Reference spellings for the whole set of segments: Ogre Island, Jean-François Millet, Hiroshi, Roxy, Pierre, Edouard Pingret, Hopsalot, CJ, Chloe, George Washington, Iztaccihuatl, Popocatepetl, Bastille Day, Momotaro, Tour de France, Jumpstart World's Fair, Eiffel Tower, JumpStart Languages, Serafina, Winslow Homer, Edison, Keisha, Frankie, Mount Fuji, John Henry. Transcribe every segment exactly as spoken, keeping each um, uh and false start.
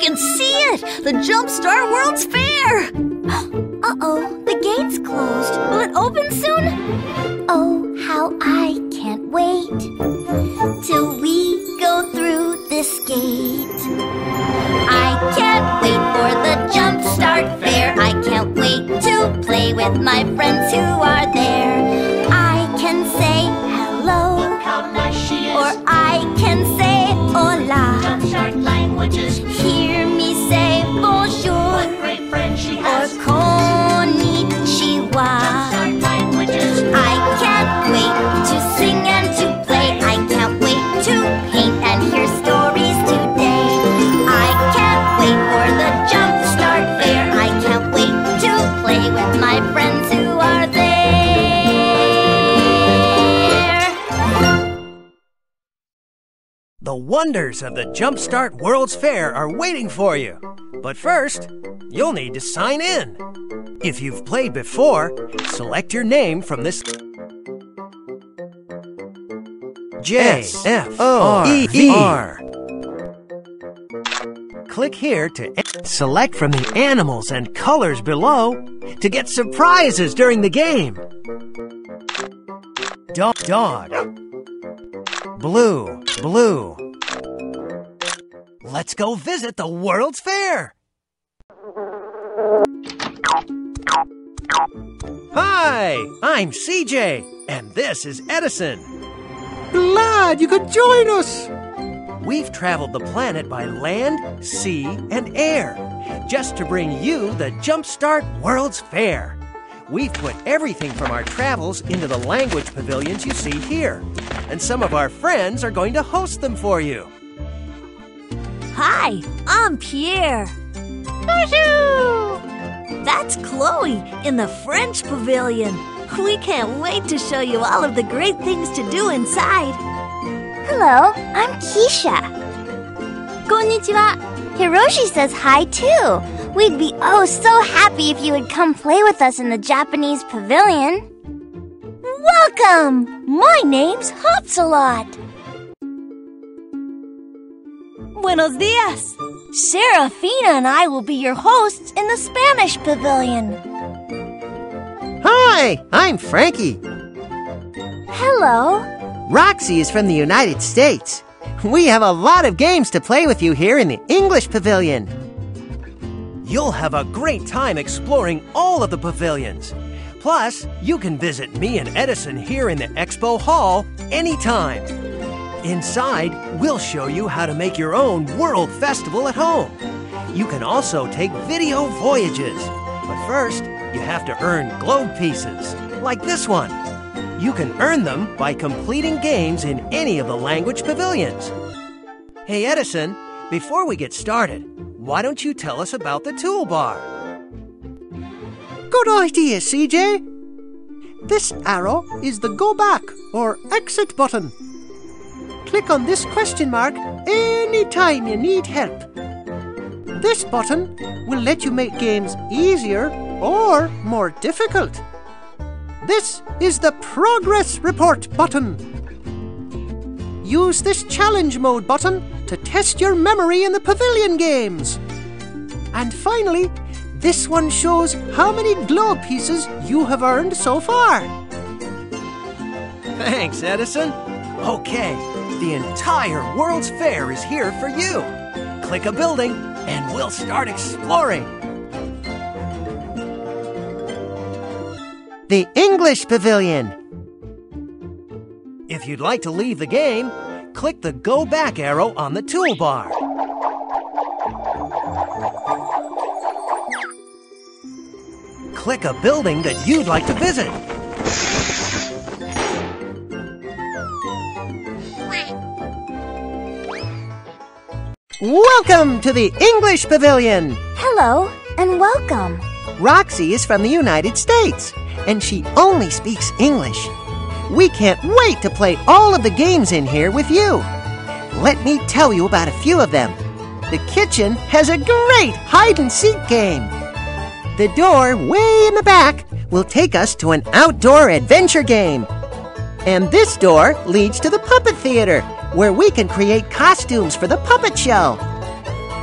can see it! The Jumpstart World's Fair! Uh-oh, the gate's closed. Will it open soon? Oh, how I can't wait till we go through this gate. I can't wait for the Jumpstart Fair. I can't wait to play with my friends who are there. I can say hello, or I can say hola. JumpStart Languages. Hear me say bonjour. What great friends she has. Or konnichiwa. JumpStart Languages. I can't wait to sing and to play. I can't wait to paint and hear stories today. I can't wait for the Jumpstart Fair. I can't wait to play with my friends who are there. The wonders of the Jumpstart World's Fair are waiting for you. But first, you'll need to sign in. If you've played before, select your name from this J F O R E R. Click here to select from the animals and colors below to get surprises during the game. Dog, dog. Blue, blue. Let's go visit the World's Fair. Hi, I'm C J, and this is Edison. Glad you could join us. We've traveled the planet by land, sea, and air just to bring you the Jumpstart World's Fair. We've put everything from our travels into the language pavilions you see here, and some of our friends are going to host them for you. Hi, I'm Pierre. Bonjour! That's Chloe in the French pavilion. We can't wait to show you all of the great things to do inside. Hello, I'm Keisha. Konnichiwa. Hiroshi says hi too. We'd be oh so happy if you would come play with us in the Japanese pavilion. Welcome! My name's Hopsalot. Buenos dias! Serafina and I will be your hosts in the Spanish pavilion. Hi, I'm Frankie. Hello. Roxy is from the United States. We have a lot of games to play with you here in the English pavilion. You'll have a great time exploring all of the pavilions. Plus, you can visit me and Edison here in the Expo Hall anytime. Inside, we'll show you how to make your own World Festival at home. You can also take video voyages. But first, you have to earn globe pieces, like this one. You can earn them by completing games in any of the language pavilions. Hey, Edison, before we get started, why don't you tell us about the toolbar? Good idea, C J. This arrow is the Go Back or Exit button. Click on this question mark any time you need help. This button will let you make games easier or more difficult. This is the Progress Report button. Use this Challenge Mode button to test your memory in the pavilion games. And finally, this one shows how many globe pieces you have earned so far. Thanks, Edison. Okay. The entire World's Fair is here for you. Click a building and we'll start exploring. The English Pavilion. If you'd like to leave the game, click the Go Back arrow on the toolbar. Click a building that you'd like to visit. Welcome to the English Pavilion! Hello, and welcome. Roxy is from the United States, and she only speaks English. We can't wait to play all of the games in here with you. Let me tell you about a few of them. The kitchen has a great hide-and-seek game. The door way in the back will take us to an outdoor adventure game. And this door leads to the puppet theater, where we can create costumes for the puppet show.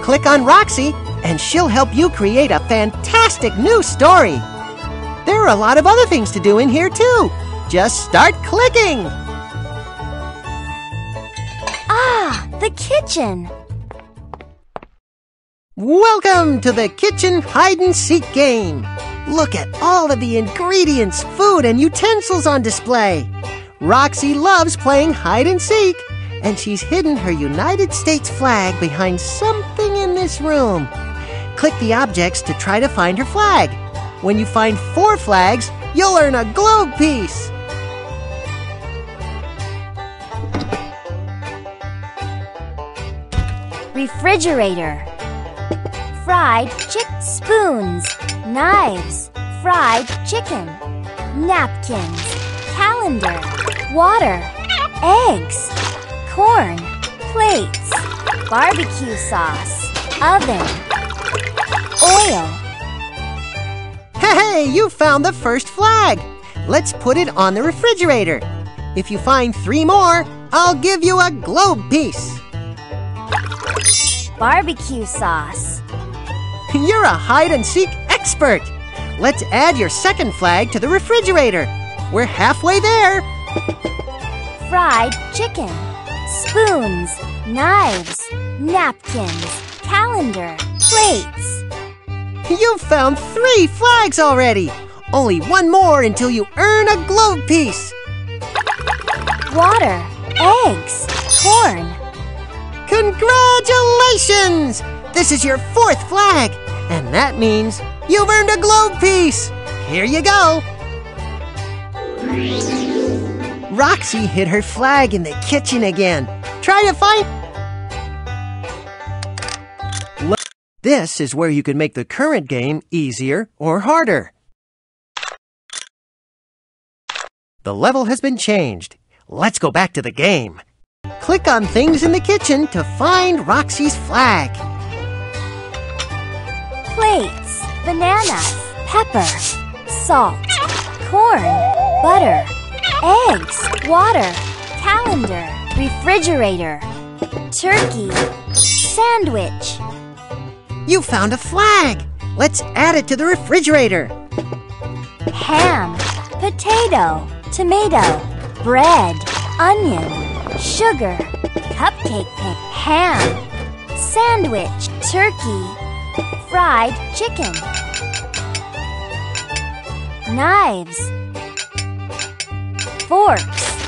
click on Roxy, and she'll help you create a fantastic new story. There are a lot of other things to do in here, too. Just start clicking. Ah, the kitchen. Welcome to the kitchen hide-and-seek game. Look at all of the ingredients, food, and utensils on display. Roxy loves playing hide-and-seek, and she's hidden her United States flag behind something in this room. Click the objects to try to find her flag. When you find four flags, you'll earn a globe piece. Refrigerator. Fried chick spoons. Knives. Fried chicken. Napkins. Calendar. Water. Eggs. Corn. Plates. Barbecue sauce. Oven. Oil. Hey, you found the first flag. Let's put it on the refrigerator. If you find three more, I'll give you a globe piece. Barbecue sauce. You're a hide-and-seek expert. Let's add your second flag to the refrigerator. We're halfway there. Fried chicken. Spoons. Knives. Napkins. Calendar. Plates. You've found three flags already. Only one more until you earn a globe piece. Water, eggs, corn. Congratulations! This is your fourth flag, and that means you've earned a globe piece. Here you go. Roxy hid her flag in the kitchen again. Try to find... This is where you can make the current game easier or harder. The level has been changed. Let's go back to the game. Click on things in the kitchen to find Roxy's flag. Plates, bananas, pepper, salt, corn, butter, eggs, water, calendar, refrigerator, turkey, sandwich. You found a flag. Let's add it to the refrigerator. Ham, potato, tomato, bread, onion, sugar, cupcake pick, ham, sandwich, turkey, fried chicken, knives, forks,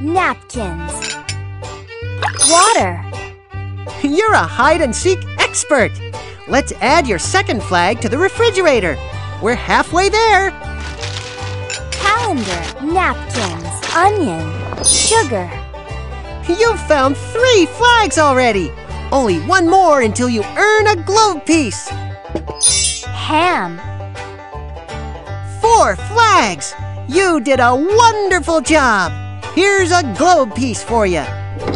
napkins, water. You're a hide-and-seek expert. Let's add your second flag to the refrigerator. We're halfway there. Calendar, napkins, onion, sugar. You've found three flags already. Only one more until you earn a globe piece. Ham. Four flags. You did a wonderful job. Here's a globe piece for you.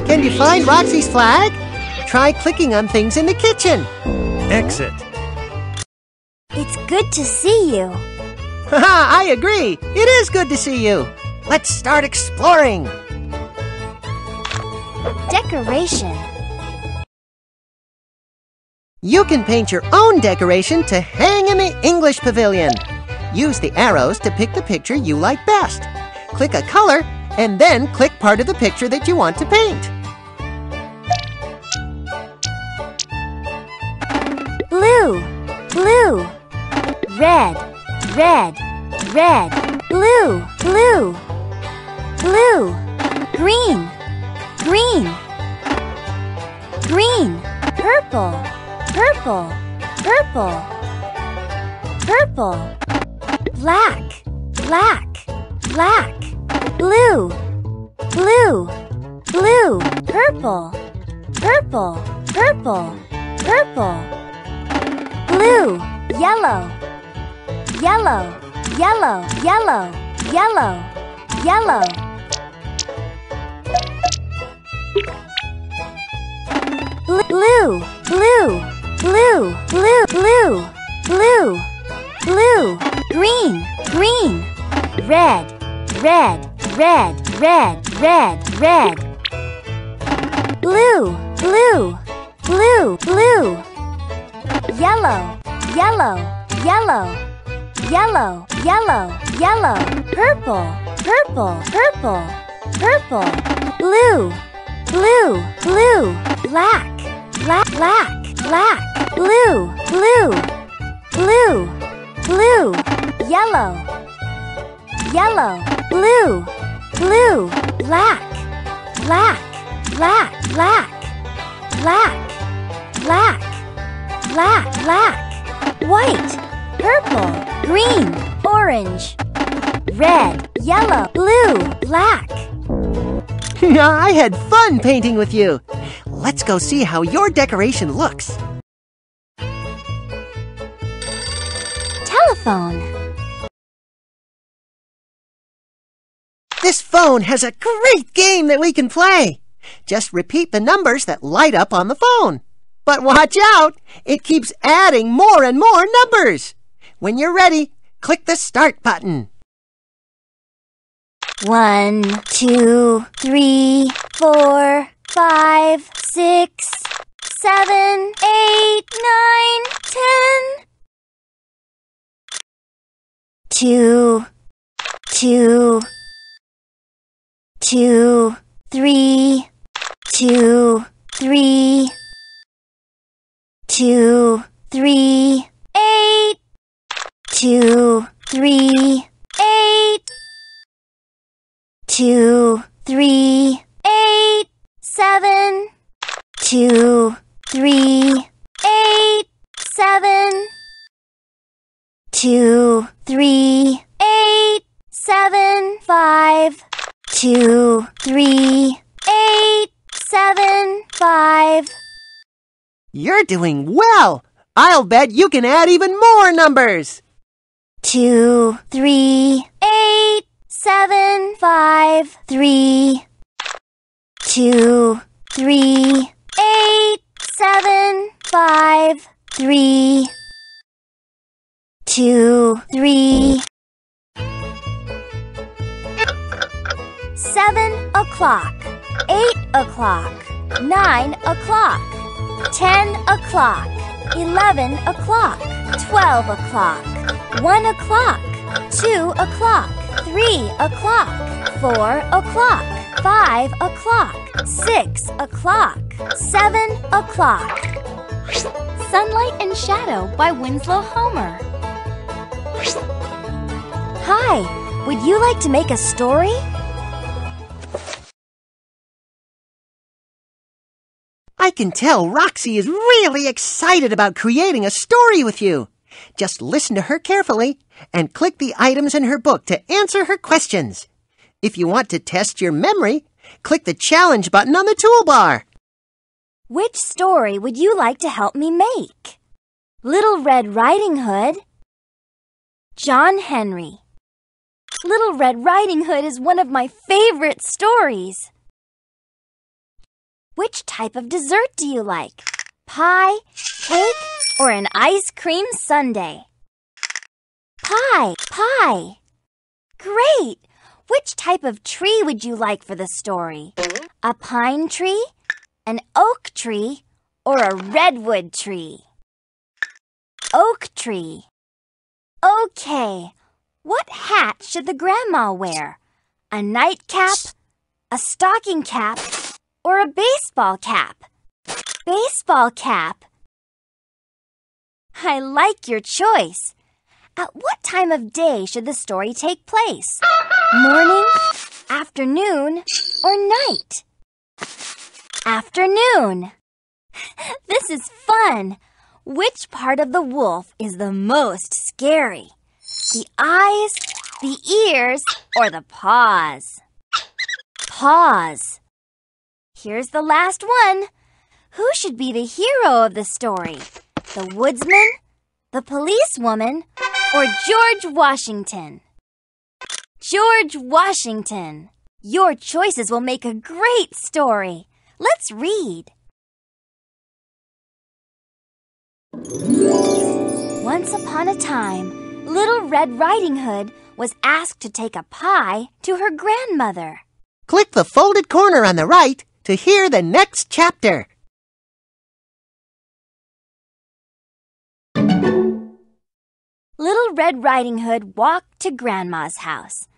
Can you find Roxy's flag? Try clicking on things in the kitchen. Exit. It's good to see you. Haha, I agree. It is good to see you. Let's start exploring. Decoration. You can paint your own decoration to hang in the English pavilion. Use the arrows to pick the picture you like best. Click a color and then click part of the picture that you want to paint. Blue, blue, red, red, red, blue, blue, blue, green, green, green, purple, purple, purple, purple, black, black, black, blue, blue, blue, purple, purple, purple, purple. Blue, yellow, yellow, yellow, yellow, yellow, yellow. Blue, blue, blue, blue, blue, blue, blue, green, green, red, red, red, red, red, red. Blue, blue, blue, blue, yellow, yellow, yellow, yellow, yellow, yellow, purple, purple, purple, purple, blue, blue, blue, black, black, black, black, blue, blue, blue, blue, yellow, yellow, blue, blue, black, black, black, black, black, black, black, black, white, purple, green, orange, red, yellow, blue, black. I had fun painting with you. Let's go see how your decoration looks. Telephone. This phone has a great game that we can play. Just repeat the numbers that light up on the phone. But watch out, it keeps adding more and more numbers. When you're ready, click the start button. One, two, three, four, five, six, seven, eight, nine, ten. Two, two, two, three, two, three, two, three, eight, two, three, eight, two, three, eight, seven, two, three, eight, seven, two, three, eight, seven, five. Two, three, eight, seven, five. You're doing well. I'll bet you can add even more numbers. Two, three, eight, seven, five, three. Two, three, eight, seven, five, three. Two, three. Seven o'clock, eight o'clock, nine o'clock, ten o'clock, eleven o'clock, twelve o'clock, one o'clock, two o'clock, three o'clock, four o'clock, five o'clock, six o'clock, seven o'clock. Sunlight and Shadow by Winslow Homer. Hi, would you like to make a story? I can tell Roxy is really excited about creating a story with you. Just listen to her carefully and click the items in her book to answer her questions. If you want to test your memory, click the challenge button on the toolbar. Which story would you like to help me make? Little Red Riding Hood, John Henry. Little Red Riding Hood is one of my favorite stories. Which type of dessert do you like? Pie, cake, or an ice cream sundae? Pie, pie. Great! Which type of tree would you like for the story? A pine tree, an oak tree, or a redwood tree? Oak tree. Okay. What hat should the grandma wear? A nightcap, a stocking cap, or a baseball cap? Baseball cap. I like your choice. At what time of day should the story take place? Morning, afternoon, or night? Afternoon. This is fun. Which part of the wolf is the most scary? The eyes, the ears, or the paws? Paws. Here's the last one. Who should be the hero of the story? The woodsman, the policewoman, or George Washington? George Washington. Your choices will make a great story. Let's read. Once upon a time, Little Red Riding Hood was asked to take a pie to her grandmother. Click the folded corner on the right to hear the next chapter. Little Red Riding Hood walked to Grandma's house.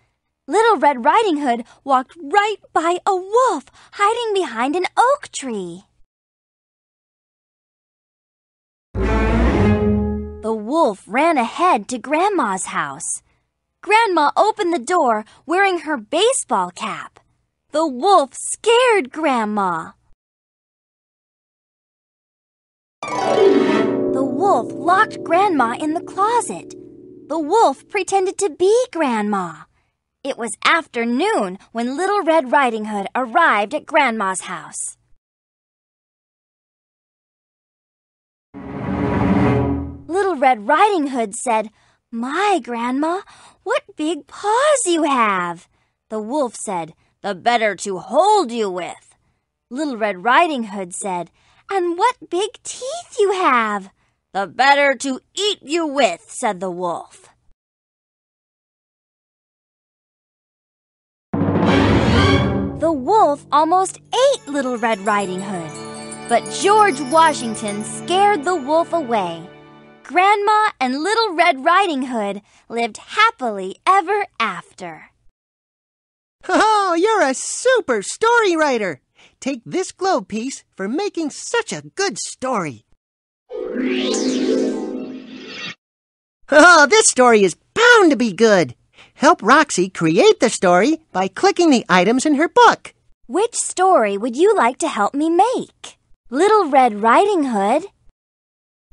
Little Red Riding Hood walked right by a wolf hiding behind an oak tree. The wolf ran ahead to Grandma's house. Grandma opened the door wearing her baseball cap. The wolf scared Grandma. The wolf locked Grandma in the closet. The wolf pretended to be Grandma. It was afternoon when Little Red Riding Hood arrived at Grandma's house. Little Red Riding Hood said, "My, Grandma, what big paws you have!" The wolf said, "The better to hold you with." Little Red Riding Hood said, "And what big teeth you have!" "The better to eat you with," said the wolf. The wolf almost ate Little Red Riding Hood, but George Washington scared the wolf away. Grandma and Little Red Riding Hood lived happily ever after. Oh, you're a super story writer! Take this globe piece for making such a good story. Oh, this story is bound to be good. Help Roxy create the story by clicking the items in her book. Which story would you like to help me make? Little Red Riding Hood?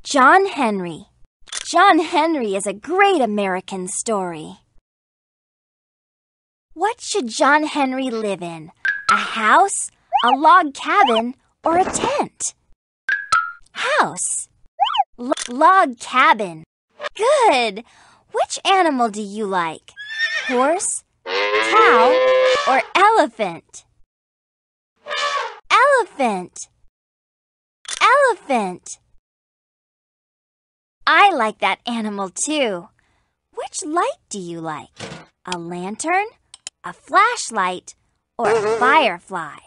John Henry. John Henry is a great American story. What should John Henry live in? A house? A log cabin or a tent? House. L- log cabin. Good! Which animal do you like? Horse, cow, or elephant? Elephant. Elephant. I like that animal too. Which light do you like? A lantern, a flashlight, or a firefly?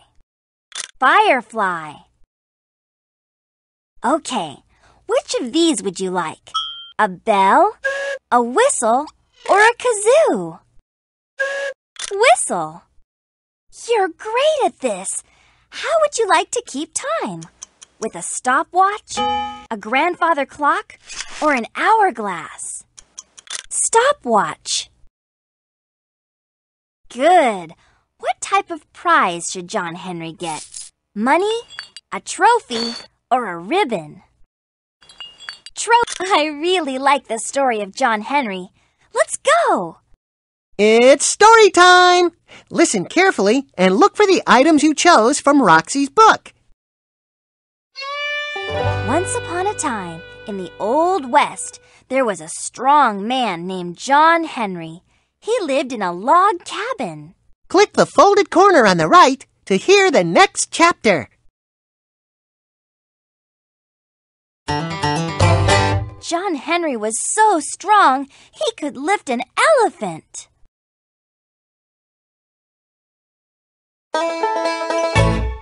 Firefly. Okay, which of these would you like? A bell, a whistle, or a kazoo? Whistle. You're great at this. How would you like to keep time? With a stopwatch, a grandfather clock, or an hourglass? Stopwatch. Good. What type of prize should John Henry get? Money, a trophy, or a ribbon? Trophy. I really like the story of John Henry. Let's go! It's story time! Listen carefully and look for the items you chose from Roxy's book. Once upon a time, in the Old West, there was a strong man named John Henry. He lived in a log cabin. Click the folded corner on the right to hear the next chapter. John Henry was so strong, he could lift an elephant.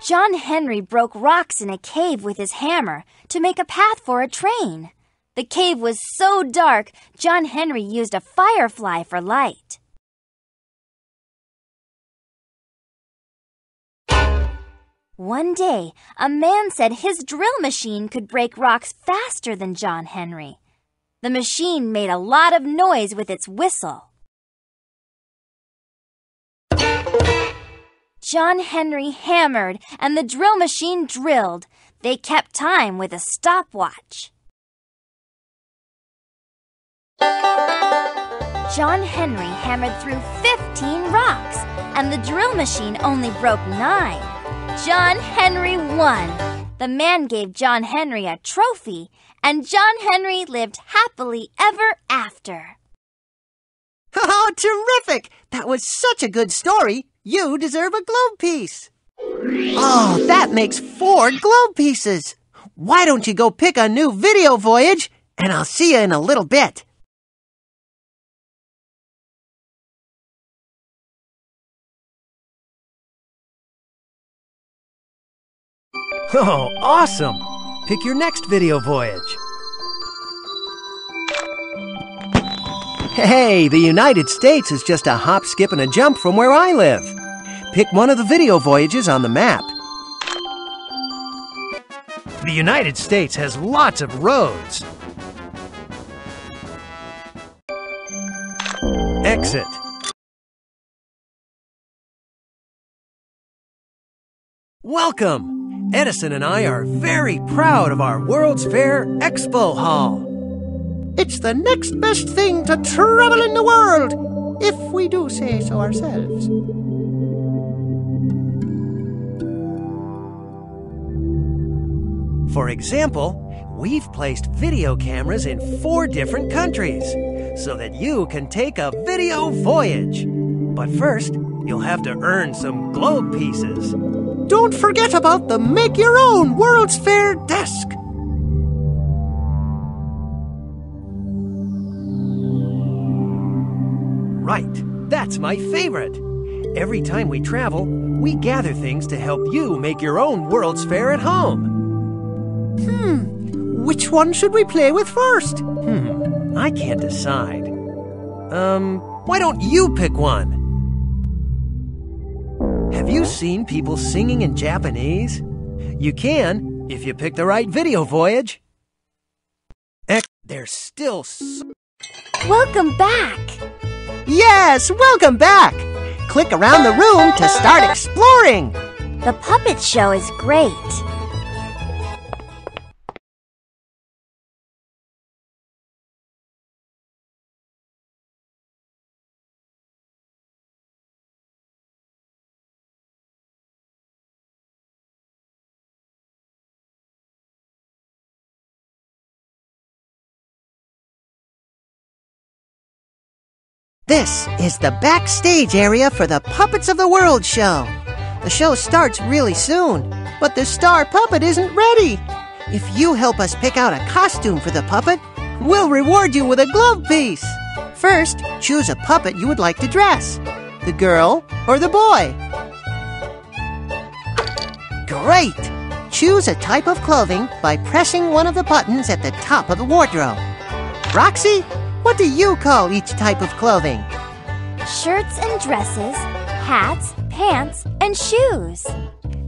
John Henry broke rocks in a cave with his hammer to make a path for a train. The cave was so dark, John Henry used a firefly for light. One day, a man said his drill machine could break rocks faster than John Henry. The machine made a lot of noise with its whistle. John Henry hammered, and the drill machine drilled. They kept time with a stopwatch. John Henry hammered through fifteen rocks, and the drill machine only broke nine. John Henry won. The man gave John Henry a trophy, and John Henry lived happily ever after. Oh, terrific! That was such a good story. You deserve a globe piece. Oh, that makes four globe pieces. Why don't you go pick a new video voyage, and I'll see you in a little bit. Oh, awesome! Pick your next video voyage. Hey, the United States is just a hop, skip, and a jump from where I live. Pick one of the video voyages on the map. The United States has lots of roads. Exit. Welcome! Edison and I are very proud of our World's Fair Expo Hall. It's the next best thing to travel in the world, if we do say so ourselves. For example, we've placed video cameras in four different countries so that you can take a video voyage. But first, you'll have to earn some globe pieces. Don't forget about the Make Your Own World's Fair desk. Right, that's my favorite. Every time we travel, we gather things to help you make your own World's Fair at home. Hmm, which one should we play with first? Hmm, I can't decide. Um, why don't you pick one? Have you seen people singing in Japanese? You can, if you pick the right video voyage. They're still so... Welcome back! Yes, welcome back! Click around the room to start exploring! The puppet show is great. This is the backstage area for the Puppets of the World show. The show starts really soon, but the star puppet isn't ready. If you help us pick out a costume for the puppet, we'll reward you with a glove piece. First, choose a puppet you would like to dress, the girl or the boy. Great! Choose a type of clothing by pressing one of the buttons at the top of the wardrobe. Roxy? What do you call each type of clothing? Shirts and dresses, hats, pants, and shoes.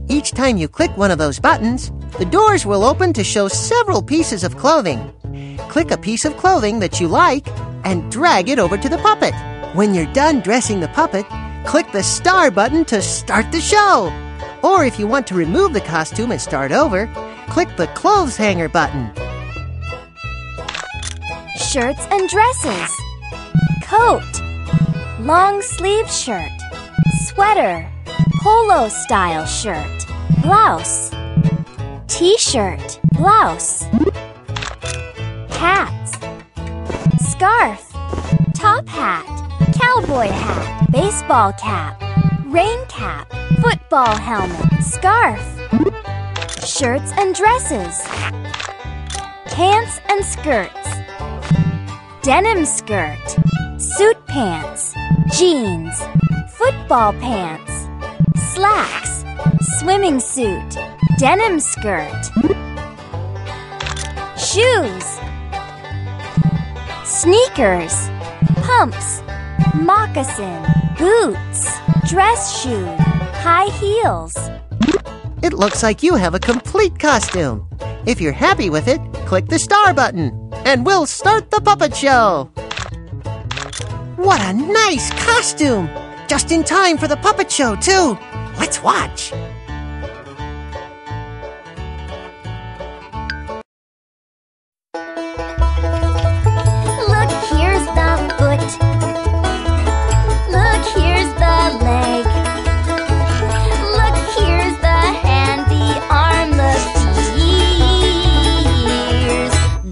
Each time you click one of those buttons, the doors will open to show several pieces of clothing. Click a piece of clothing that you like and drag it over to the puppet. When you're done dressing the puppet, click the star button to start the show. Or if you want to remove the costume and start over, click the clothes hanger button. Shirts and dresses, coat, long sleeve shirt, sweater, polo style shirt, blouse, t-shirt, blouse, hats, scarf, top hat, cowboy hat, baseball cap, rain cap, football helmet, scarf, shirts and dresses, pants and skirts, denim skirt, suit pants, jeans, football pants, slacks, swimming suit, denim skirt, shoes, sneakers, pumps, moccasin, boots, dress shoe, high heels. It looks like you have a complete costume. If you're happy with it, click the star button. And we'll start the puppet show! What a nice costume! Just in time for the puppet show, too! Let's watch! Look, here's the foot. Look, here's the leg. Look, here's the hand, the arm, the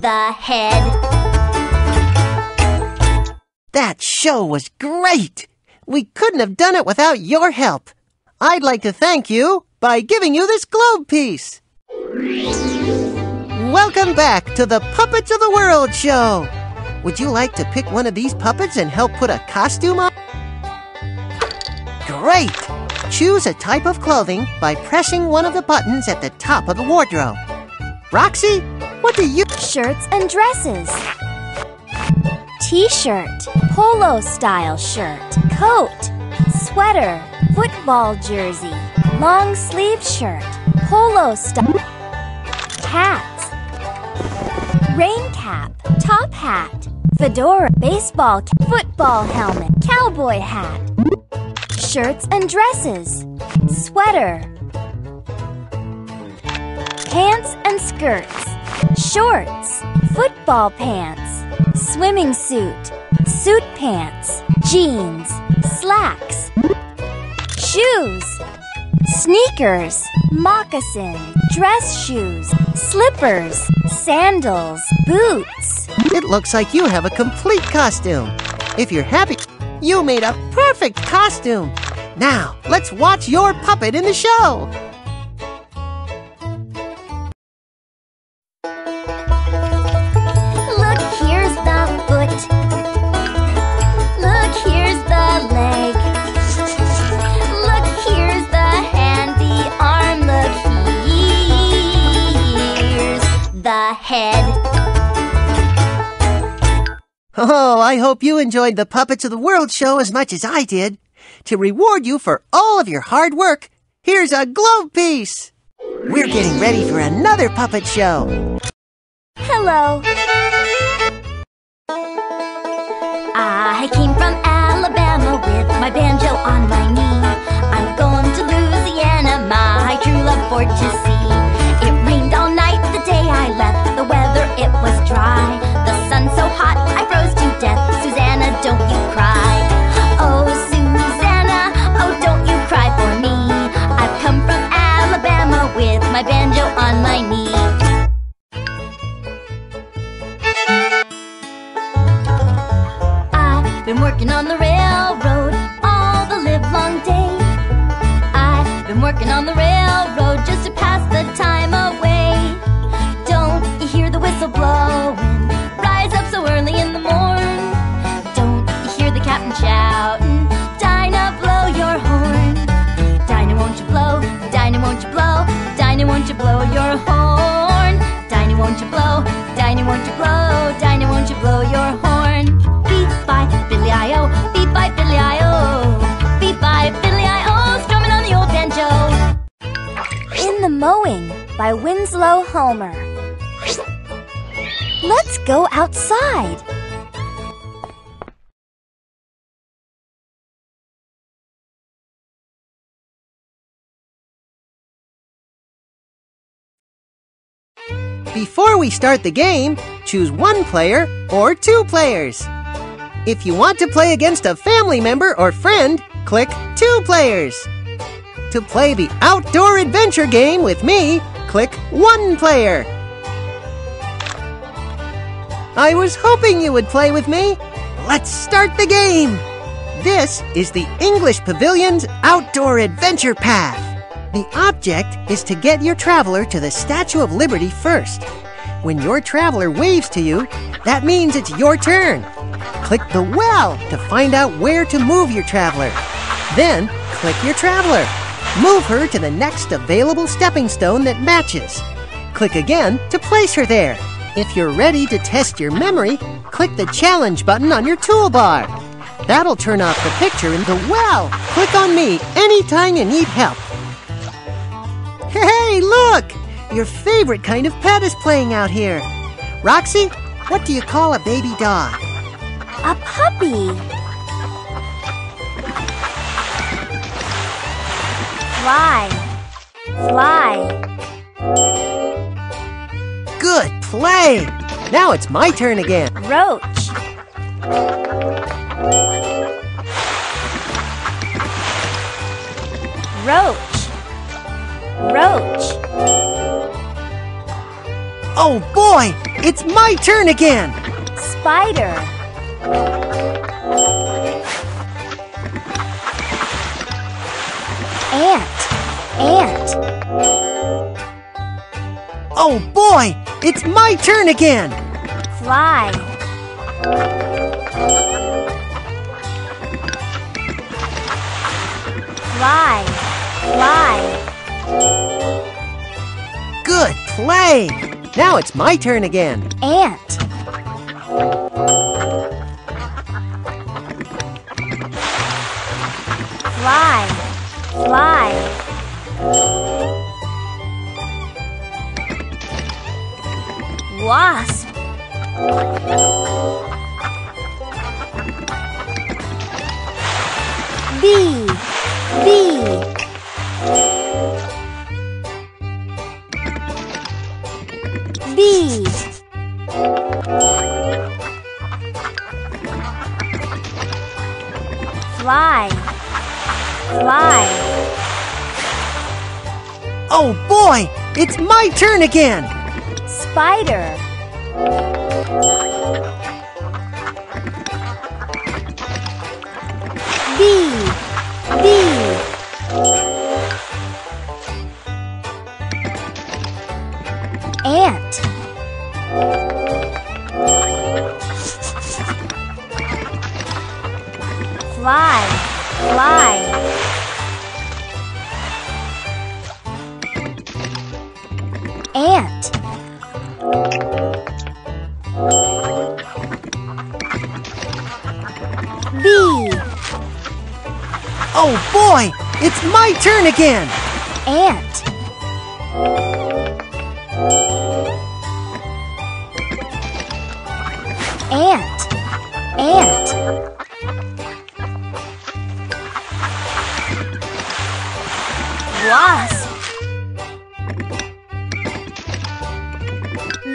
the head. That show was great! We couldn't have done it without your help. I'd like to thank you by giving you this globe piece. Welcome back to the Puppets of the World show. Would you like to pick one of these puppets and help put a costume on? Great! Choose a type of clothing by pressing one of the buttons at the top of the wardrobe. Roxy, what do you... Shirts and dresses, t-shirt, polo-style shirt, coat, sweater, football jersey, long-sleeve shirt, polo-style, hat, rain cap, top hat, fedora, baseball cap, football helmet, cowboy hat, shirts and dresses, sweater, pants and skirts, shorts, football pants, swimming suit, suit pants, jeans, slacks, shoes, sneakers, moccasin, dress shoes, slippers, sandals, boots. It looks like you have a complete costume. If you're happy, you made a perfect costume. Now, let's watch your puppet in the show. Oh, I hope you enjoyed the Puppets of the World show as much as I did. To reward you for all of your hard work, here's a globe piece. We're getting ready for another puppet show. Hello. I came from Alabama with my banjo on my knee. I'm going to Louisiana, my true love for to see. It rained all night the day I left, the weather it was dry. The sun so hot I froze to death. Susanna, don't you cry. Oh, Susanna, oh, don't you cry for me. I've come from Alabama with my banjo on my knee. I've been working on the railroad all the livelong day. I've been working on the railroad just to pass the time away. Don't you hear the whistle blowing? Shoutin', Dinah, blow your horn. Dinah, won't you blow? Dinah, won't you blow? Dinah, won't you blow your horn? Dinah, won't you blow? Dinah, won't you blow? Dinah, won't you blow your horn? Beat by Billy I O, beat by Billy I O, beat by Billy I O, strumming on the old banjo. In the Mowing by Winslow Homer. Let's go outside. Before we start the game, choose one player or two players. If you want to play against a family member or friend, click two players. To play the outdoor adventure game with me, click one player. I was hoping you would play with me. Let's start the game. This is the English Pavilion's Outdoor Adventure Path. The object is to get your traveler to the Statue of Liberty first. When your traveler waves to you, that means it's your turn. Click the well to find out where to move your traveler. Then, click your traveler. Move her to the next available stepping stone that matches. Click again to place her there. If you're ready to test your memory, click the challenge button on your toolbar. That'll turn off the picture in the well. Click on me anytime you need help. Hey, look! Your favorite kind of pet is playing out here. Roxy, what do you call a baby dog? A puppy. Fly. Fly. Good play! Now it's my turn again. Roach. Roach. Roach. Oh boy, it's my turn again. Spider. Ant. Ant. Oh boy, it's my turn again. Fly. Fly. Fly. Good play! Now it's my turn again. Ant. Fly, fly. Wasp. Bee, bee. Bee. Fly. Fly. Oh boy, it's my turn again. Spider. Bee, bee. Ant. Fly, fly. Ant. Bee. Oh boy, it's my turn again. Ant. Ant. Ant. Wasp.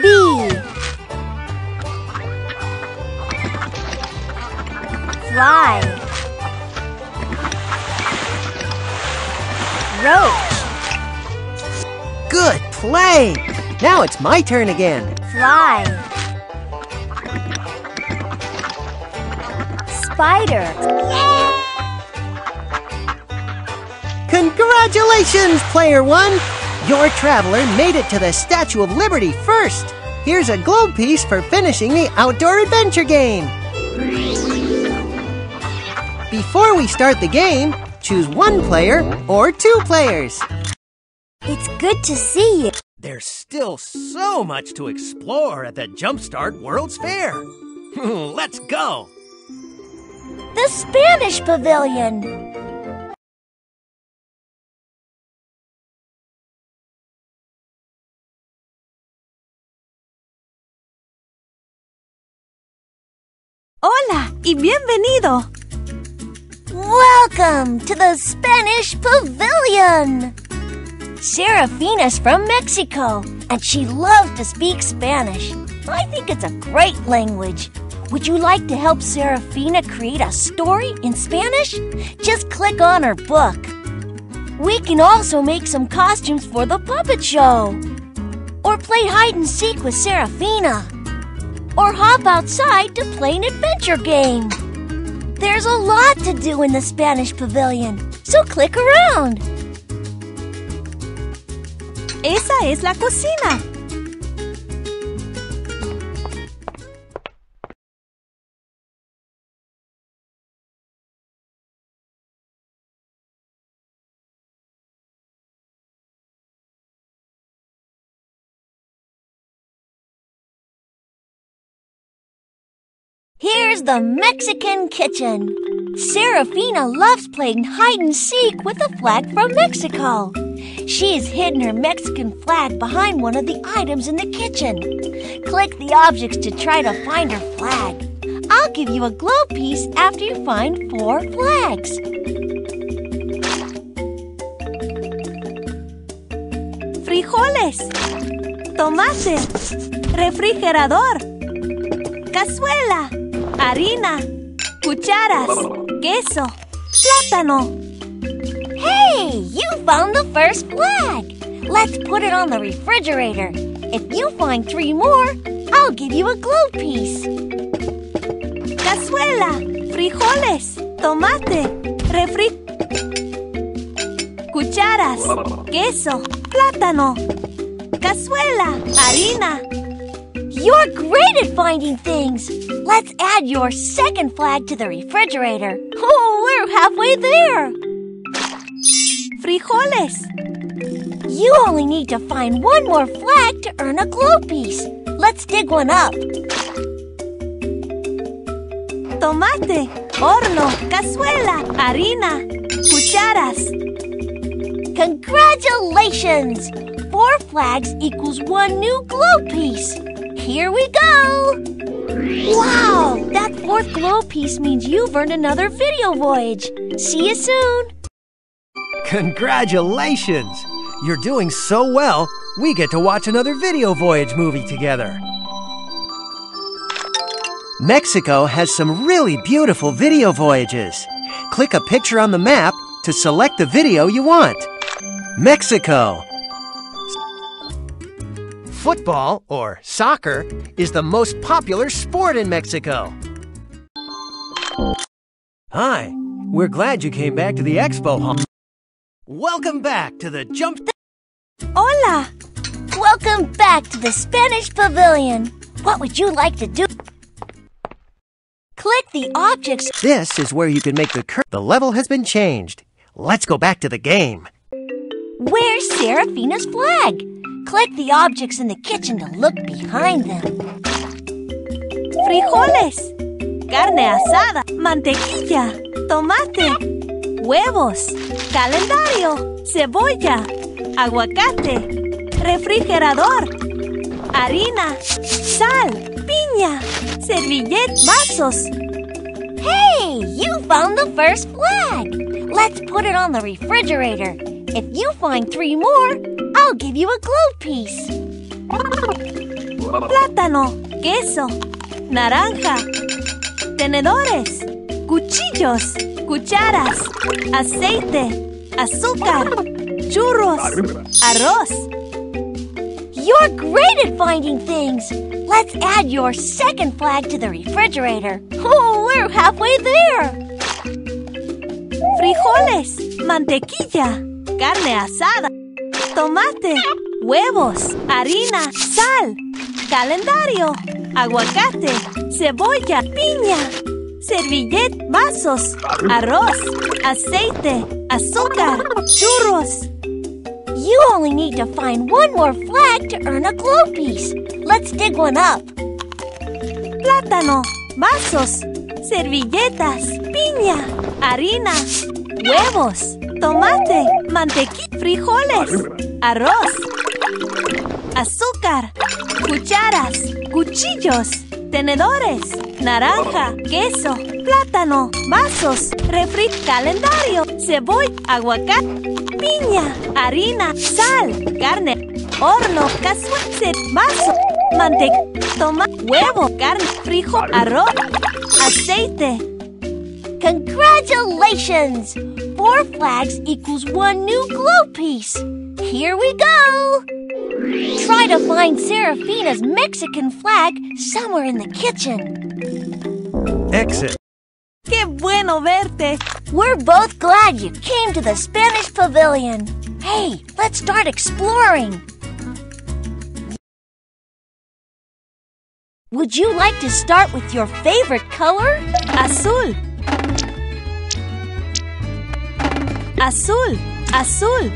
Bee. Fly. Roach. Good play. Now it's my turn again. Fly. Spider. Yay! Congratulations, player one. Your traveler made it to the Statue of Liberty first. Here's a globe piece for finishing the outdoor adventure game. Before we start the game, choose one player or two players. It's good to see you. There's still so much to explore at the Jumpstart World's Fair. Let's go. The Spanish Pavilion. Hola y bienvenido. Welcome to the Spanish Pavilion. Serafina's from Mexico, and she loves to speak Spanish. I think it's a great language. Would you like to help Serafina create a story in Spanish? Just click on her book. We can also make some costumes for the puppet show. Or play hide and seek with Serafina. Or hop outside to play an adventure game. There's a lot to do in the Spanish Pavilion, so click around. Esa es la cocina. Here's the Mexican kitchen. Serafina loves playing hide and seek with a flag from Mexico. She's hidden her Mexican flag behind one of the items in the kitchen. Click the objects to try to find her flag. I'll give you a globe piece after you find four flags. Frijoles, tomate, refrigerador, cazuela. Harina, cucharas, queso, plátano. Hey, you found the first flag. Let's put it on the refrigerator. If you find three more, I'll give you a globe piece. Cazuela, frijoles, tomate, refri... Cucharas, queso, plátano. Cazuela, harina. You're great at finding things. Let's add your second flag to the refrigerator. Oh, we're halfway there. Frijoles. You only need to find one more flag to earn a globe piece. Let's dig one up. Tomate. horno, cazuela, harina, cucharas. Congratulations! Four flags equals one new globe piece. Here we go! Wow! That fourth globe piece means you've earned another video voyage. See you soon! Congratulations! You're doing so well, we get to watch another video voyage movie together. Mexico has some really beautiful video voyages. Click a picture on the map to select the video you want. Mexico. Football, or soccer, is the most popular sport in Mexico. Hi, we're glad you came back to the expo hall. Welcome back to the Jump... Hola! Welcome back to the Spanish Pavilion. What would you like to do? Click the objects. This is where you can make the curve. The level has been changed. Let's go back to the game. Where's Serafina's flag? Click the objects in the kitchen to look behind them. Frijoles, carne asada, mantequilla, tomate, huevos, calendario, cebolla, aguacate, refrigerador, harina, sal. Piña, servillete, vasos. Hey, you found the first flag. Let's put it on the refrigerator. If you find three more, I'll give you a globe piece. Plátano, queso, naranja, tenedores, cuchillos, cucharas, aceite, azúcar, churros, arroz. You're great at finding things. Let's add your second flag to the refrigerator. Oh, we're halfway there. Frijoles, mantequilla, carne asada, tomate, huevos, harina, sal, calendario, aguacate, cebolla, piña, servillete, vasos, arroz, aceite, azúcar, churros. You only need to find one more flag to earn a globe piece. Let's dig one up. Plátano, vasos, servilletas, piña, harina, huevos, tomate, mantequilla, frijoles, arroz, azúcar, cucharas, cuchillos, tenedores, naranja, queso, plátano, vasos, refri, calendario, cebolla, aguacate, piña, harina, sal, carne, horno, cazuela, vaso, mantequilla, toma, huevo, carne, frijol, arroz, aceite. Congratulations! Four flags equals one new globe piece. Here we go! Try to find Serafina's Mexican flag somewhere in the kitchen. Exit. Qué bueno verte. We're both glad you came to the Spanish Pavilion. Hey, let's start exploring. Would you like to start with your favorite color? Azul. Azul, azul,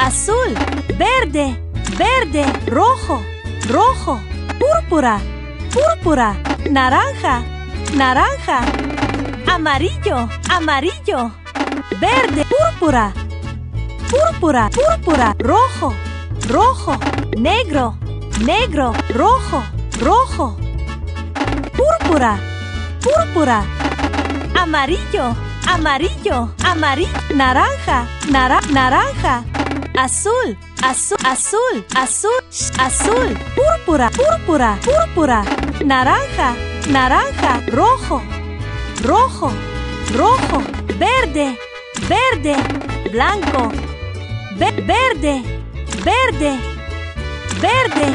azul. Verde, verde. Rojo, rojo. Púrpura, púrpura. Naranja, naranja. Amarillo, amarillo, verde, púrpura, púrpura, púrpura, rojo, rojo, negro, negro, rojo, rojo, púrpura, púrpura, amarillo, amarillo, amarillo, naranja, nara, naranja, azul, azul, azul, azul, azul, púrpura, púrpura, púrpura, naranja, naranja, rojo. Rojo, rojo, verde, verde, blanco, ve verde, verde, verde,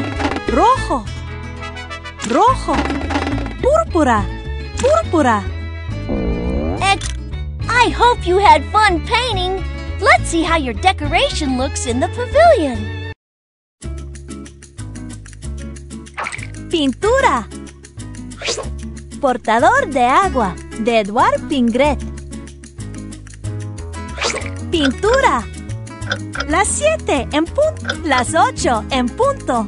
rojo, rojo, púrpura, púrpura. I hope you had fun painting. Let's see how your decoration looks in the pavilion. Pintura. Portador de agua, de Edouard Pingret. Pintura. Las siete en punto. Las ocho en punto.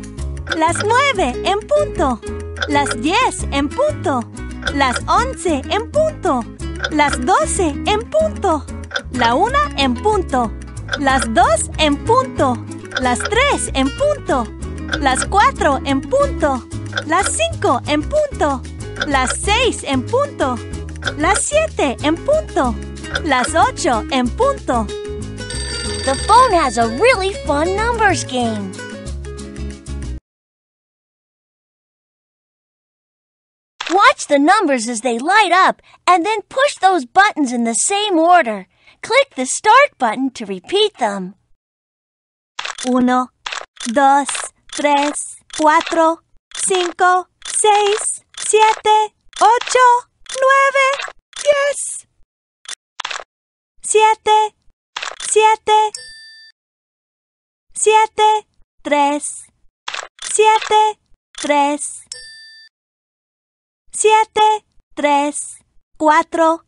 Las nueve en punto. Las diez en punto. Las once en punto. Las doce en punto. La una en punto. Las dos en punto. Las tres en punto. Las cuatro en punto. Las cinco en punto. Las seis en punto. Las siete en punto. Las ocho en punto. The phone has a really fun numbers game. Watch the numbers as they light up and then push those buttons in the same order. Click the start button to repeat them. Uno, dos, tres, cuatro, cinco, seis, siete, ocho, nueve, diez. Siete, siete, siete, tres, siete, tres. Siete, tres, cuatro.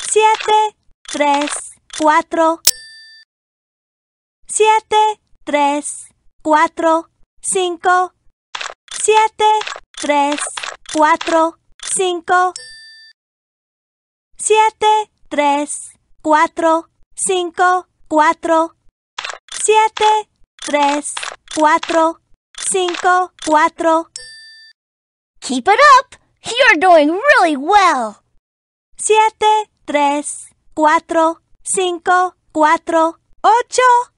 Siete, tres, cuatro. Siete, tres, cuatro, cinco. Siete, tres, cuatro, cinco. Siete, tres, cuatro, cinco, cuatro. Siete, tres, cuatro, cinco, cuatro. Keep it up! You're doing really well! Siete, tres, cuatro, cinco, cuatro, ocho.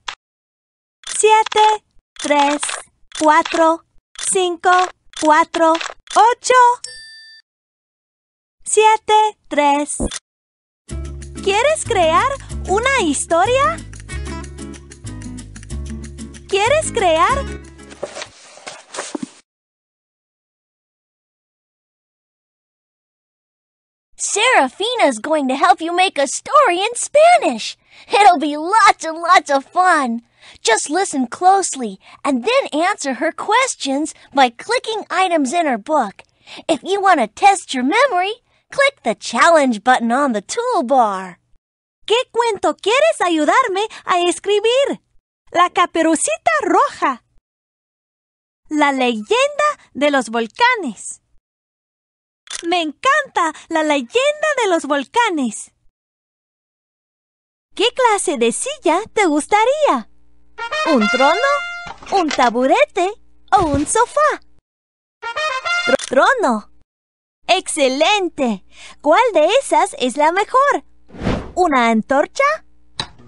Siete, tres, cuatro, cinco, cuatro, ocho. Siete, tres. ¿Quieres crear una historia? ¿Quieres crear? Serafina's going to help you make a story in Spanish. It'll be lots and lots of fun. Just listen closely and then answer her questions by clicking items in her book. If you want to test your memory, click the challenge button on the toolbar. ¿Qué cuento quieres ayudarme a escribir? La Caperucita Roja. La leyenda de los volcanes. ¡Me encanta la leyenda de los volcanes! ¿Qué clase de silla te gustaría? ¿Un trono? ¿Un taburete? ¿O un sofá? ¡Trono! ¡Excelente! ¿Cuál de esas es la mejor? ¿Una antorcha?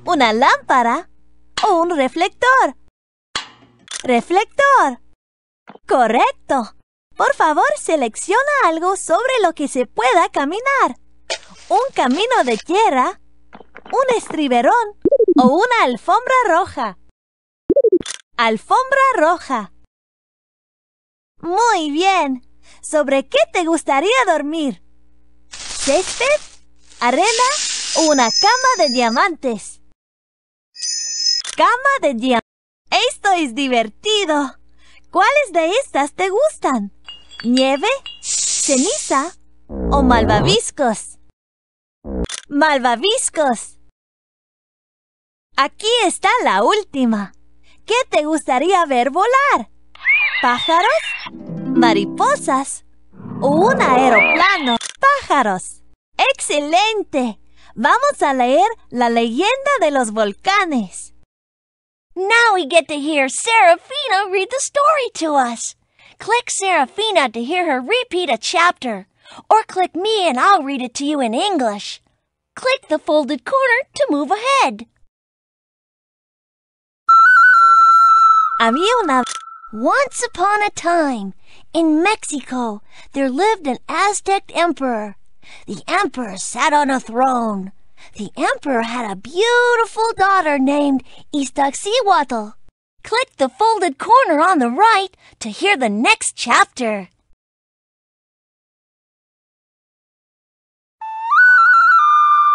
¿Una lámpara? ¿O un reflector? ¡Reflector! ¡Correcto! Por favor, selecciona algo sobre lo que se pueda caminar. Un camino de tierra, un estriberón o una alfombra roja. Alfombra roja. Muy bien. ¿Sobre qué te gustaría dormir? ¿Césped? ¿Arena? ¿O una cama de diamantes? Cama de diamantes. ¡Esto es divertido! ¿Cuáles de estas te gustan? ¿Nieve? ¿Ceniza? ¿O malvaviscos? ¡Malvaviscos! Aquí está la última. ¿Qué te gustaría ver volar? ¿Pájaros? ¿Mariposas? ¿O un aeroplano? ¡Pájaros! ¡Excelente! Vamos a leer la leyenda de los volcanes. Now we get to hear Serafina read the story to us. Click Serafina to hear her repeat a chapter, or click me and I'll read it to you in English. Click the folded corner to move ahead. Once upon a time, in Mexico, there lived an Aztec emperor. The emperor sat on a throne. The emperor had a beautiful daughter named Iztaccihuatl. Click the folded corner on the right to hear the next chapter.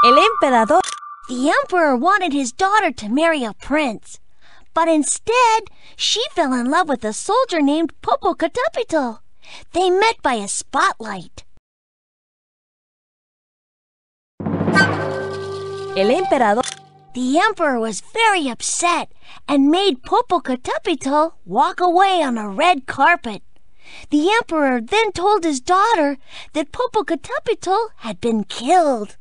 El emperador. The emperor wanted his daughter to marry a prince, but instead she fell in love with a soldier named Popocatepetl. They met by a spotlight. El emperador. The emperor was very upset and made Popocatepetl walk away on a red carpet. The emperor then told his daughter that Popocatepetl had been killed.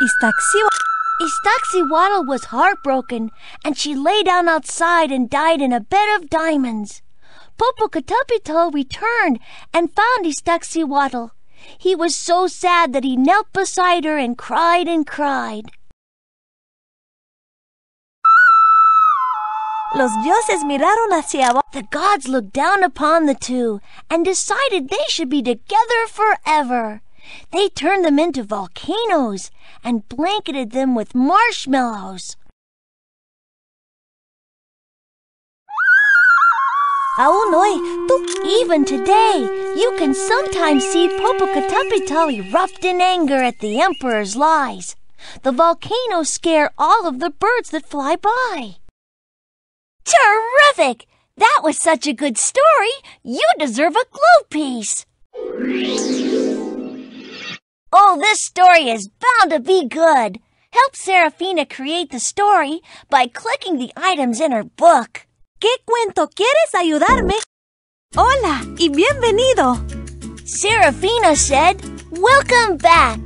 Iztaccihuatl. Iztaccihuatl was heartbroken, and she lay down outside and died in a bed of diamonds. Popocatepetl returned and found Iztaccihuatl. He was so sad that he knelt beside her and cried and cried. Los dioses miraron hacia abajo. The gods looked down upon the two and decided they should be together forever. They turned them into volcanoes and blanketed them with marshmallows. Aún hoy, even today, you can sometimes see Popocatépetl erupt in anger at the emperor's lies. The volcanoes scare all of the birds that fly by. Terrific! That was such a good story. You deserve a glow piece. Oh, this story is bound to be good. Help Serafina create the story by clicking the items in her book. ¿Qué cuento quieres ayudarme? Hola y bienvenido. Serafina said, "Welcome back."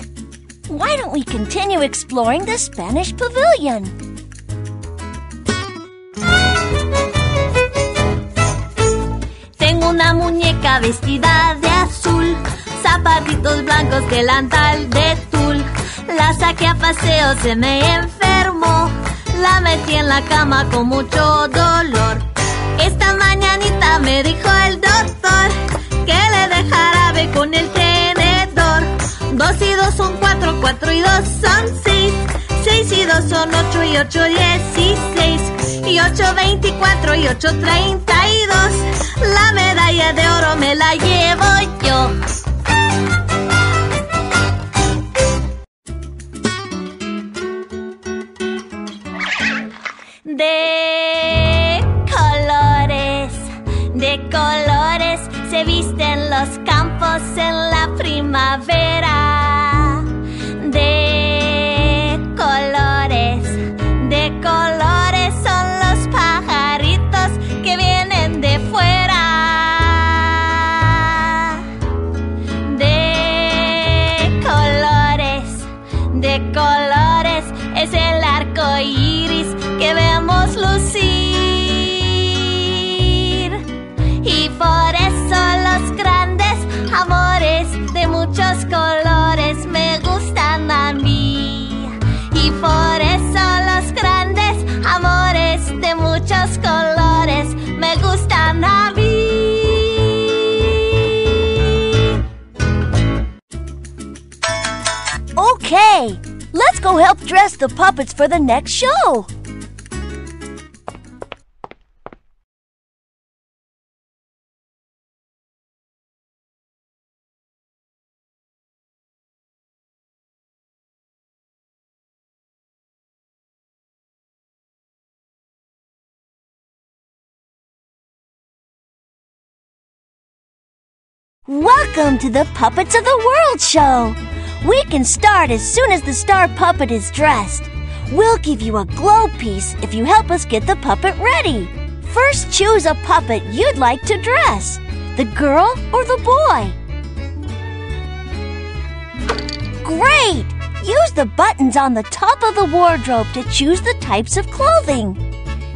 Why don't we continue exploring the Spanish Pavilion? Tengo una muñeca vestida de azul. Zapatitos blancos, delantal de tul. La saqué a paseo, se me enfermó. La metí en la cama con mucho dolor. Esta mañanita me dijo el doctor que le dejara ver con el tenedor. Dos y dos son cuatro, cuatro y dos son seis. Seis y dos son ocho y ocho dieciséis. Y ocho veinticuatro y ocho treinta y dos. La medalla de oro me la llevo yo. De colores, de colores se visten los campos en la primavera. De colores, de colores son los pajaritos que vienen de fuera. De colores, de colores es el arco iris que vemos lucir, y por eso los grandes amores de muchos colores me gustan a mí, y por eso los grandes amores de muchos colores me gustan a mí. Okay, let's go help dress the puppets for the next show. Welcome to the Puppets of the World show. We can start as soon as the star puppet is dressed. We'll give you a glow piece if you help us get the puppet ready. First, choose a puppet you'd like to dress, the girl or the boy. Great! Use the buttons on the top of the wardrobe to choose the types of clothing.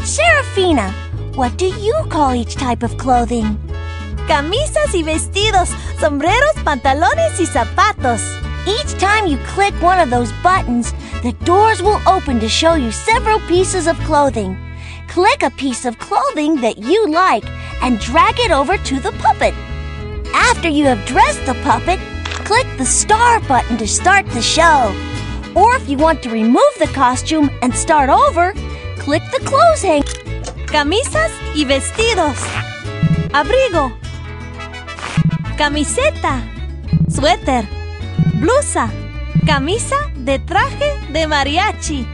Serafina, what do you call each type of clothing? Camisas y vestidos, sombreros, pantalones y zapatos. Each time you click one of those buttons, the doors will open to show you several pieces of clothing. Click a piece of clothing that you like and drag it over to the puppet. After you have dressed the puppet, click the star button to start the show. Or if you want to remove the costume and start over, click the clothes hanger. Camisas y vestidos. Abrigo, camiseta, suéter, blusa, camisa de traje de mariachi,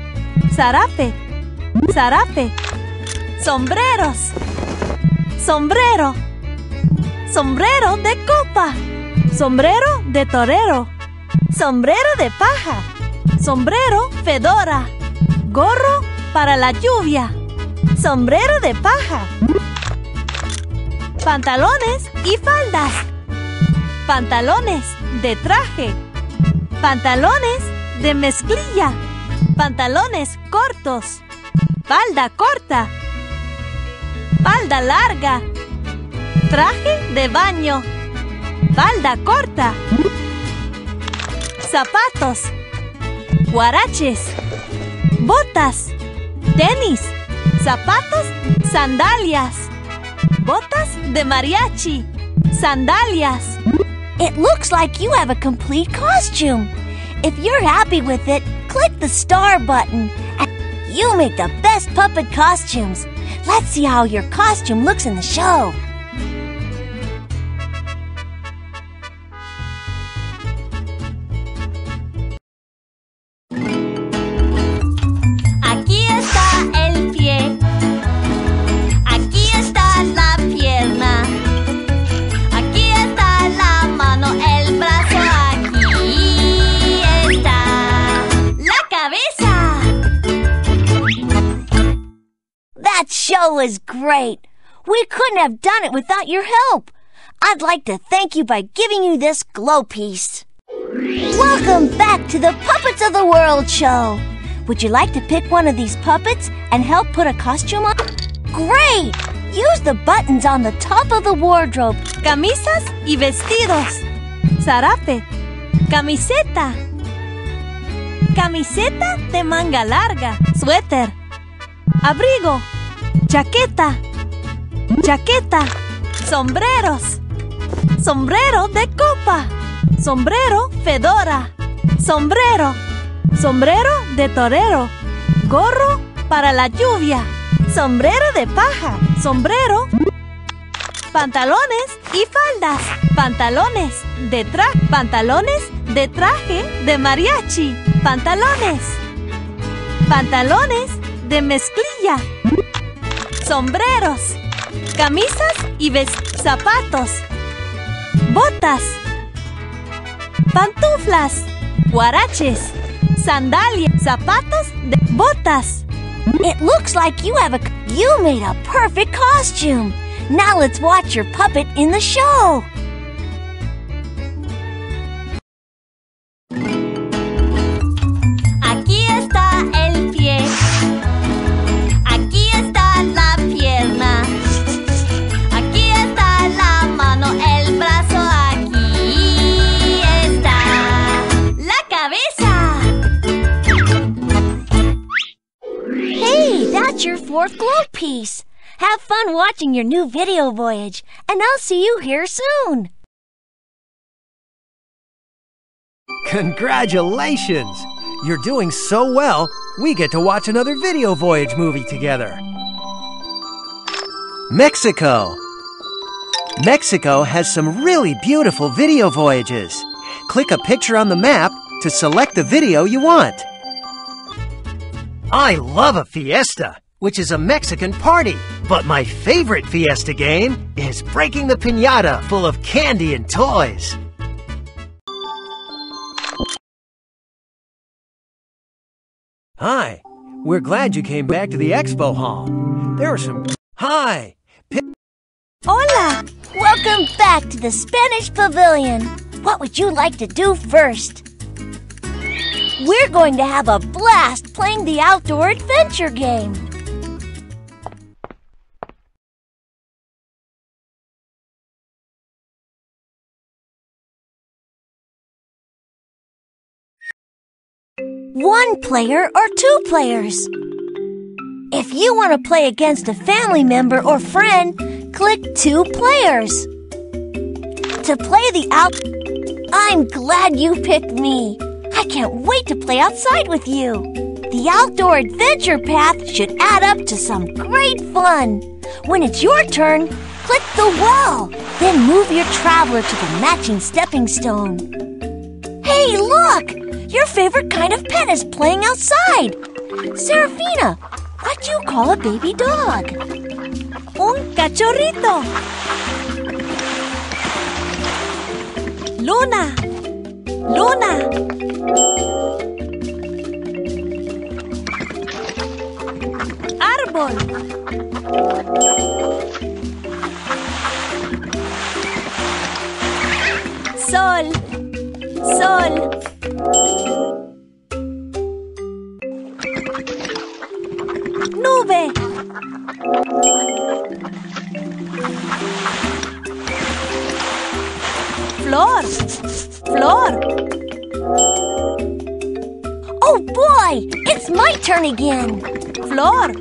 zarape, zarape, sombreros, sombrero, sombrero de copa, sombrero de torero, sombrero de paja, sombrero fedora, gorro para la lluvia, sombrero de paja, pantalones y faldas, pantalones de traje, pantalones de mezclilla, pantalones cortos, falda corta, falda larga, traje de baño, falda corta, zapatos, huaraches, botas, tenis, zapatos, sandalias, botas de mariachi, sandalias. It looks like you have a complete costume. If you're happy with it, click the star button. You make the best puppet costumes. Let's see how your costume looks in the show. Was great. We couldn't have done it without your help. I'd like to thank you by giving you this glow piece. Welcome back to the Puppets of the World show. Would you like to pick one of these puppets and help put a costume on? Great! Use the buttons on the top of the wardrobe. Camisas y vestidos. Zarape. Camiseta. Camiseta de manga larga. Suéter. Abrigo. Chaqueta, chaqueta, sombreros, sombrero de copa, sombrero fedora, sombrero, sombrero de torero, gorro para la lluvia, sombrero de paja, sombrero, pantalones y faldas, pantalones de traje, pantalones de traje de mariachi, pantalones, pantalones de mezclilla. Sombreros, camisas y vestidos, zapatos, botas, pantuflas, huaraches, sandalias, zapatos de botas. It looks like you have a... You made a perfect costume. Now let's watch your puppet in the show. Your fourth glow piece. Have fun watching your new video voyage, and I'll see you here soon. Congratulations! You're doing so well, we get to watch another video voyage movie together. Mexico. Mexico has some really beautiful video voyages. Click a picture on the map to select the video you want. I love a fiesta, which is a Mexican party. But my favorite fiesta game is breaking the piñata full of candy and toys. Hi, we're glad you came back to the expo hall. There are some... Hi! Hola! Welcome back to the Spanish Pavilion. What would you like to do first? We're going to have a blast playing the outdoor adventure game. One player or two players. If you want to play against a family member or friend, click two players. To play the out... I'm glad you picked me. I can't wait to play outside with you. The outdoor adventure path should add up to some great fun. When it's your turn, click the wall. Then move your traveler to the matching stepping stone. Hey, look! Your favorite kind of pet is playing outside. Serafina, what do you call a baby dog? Un cachorrito. Luna. Luna. Árbol. one. Sol, sol. Nube. Flor, flor. Oh boy, it's my turn again. Flor.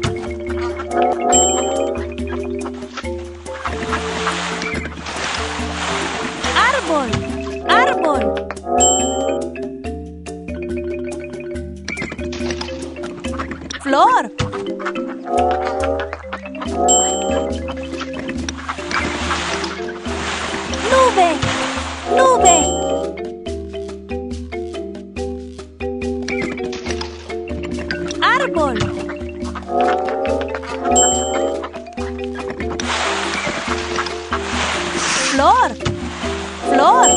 Árbol, árbol. Flor. Nube, nube. Flor, flor.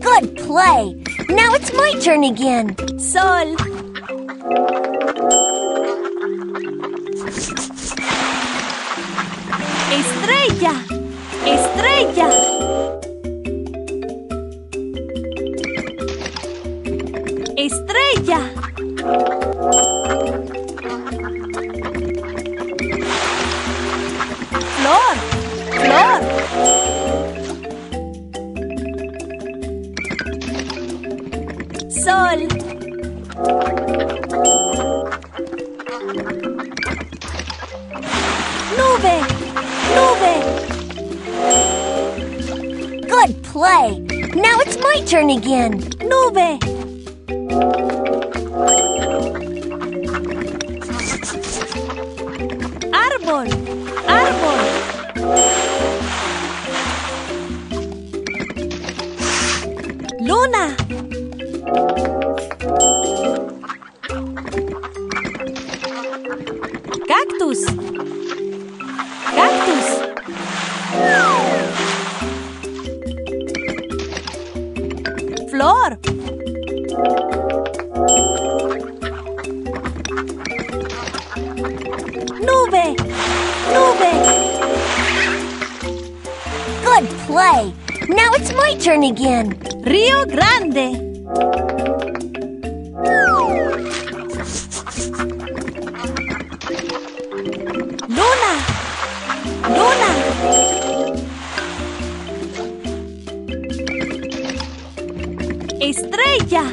Good play. Now it's my turn again. Sol. Estrella, estrella. Estrella. Flor, flor. Sol. Nube, nube. Good play. Now it's my turn again. Nube. Árbol, árbol. Luna. Cactus. Cactus. Flor. Play. Now it's my turn again. Rio Grande. Luna. Luna. Estrella.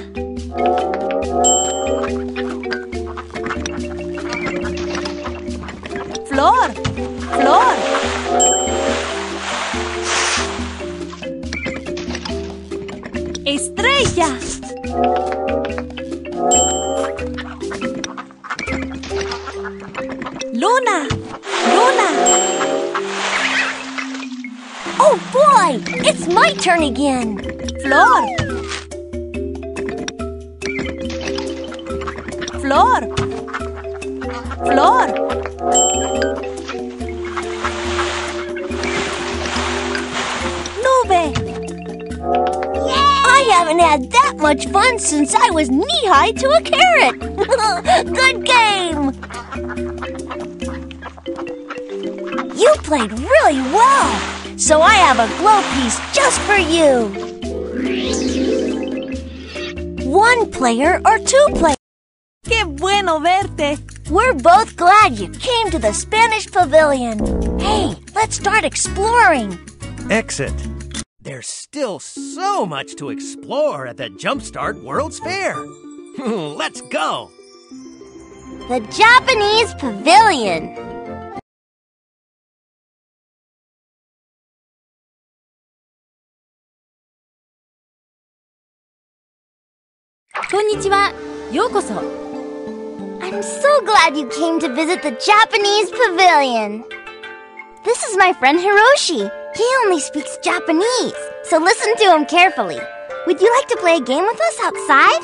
Flor. Flor. Estrella. Luna, luna. Oh boy, it's my turn again. Flor. Flor. Flor. Nube. I haven't had that much fun since I was knee-high to a carrot. Good game! You played really well, so I have a glow piece just for you. One player or two players. Qué bueno verte. We're both glad you came to the Spanish Pavilion. Hey, let's start exploring. Exit. There's still so much to explore at the Jumpstart World's Fair. Let's go! The Japanese Pavilion. Konnichiwa. Yokoso. I'm so glad you came to visit the Japanese Pavilion. This is my friend Hiroshi. He only speaks Japanese, so listen to him carefully. Would you like to play a game with us outside?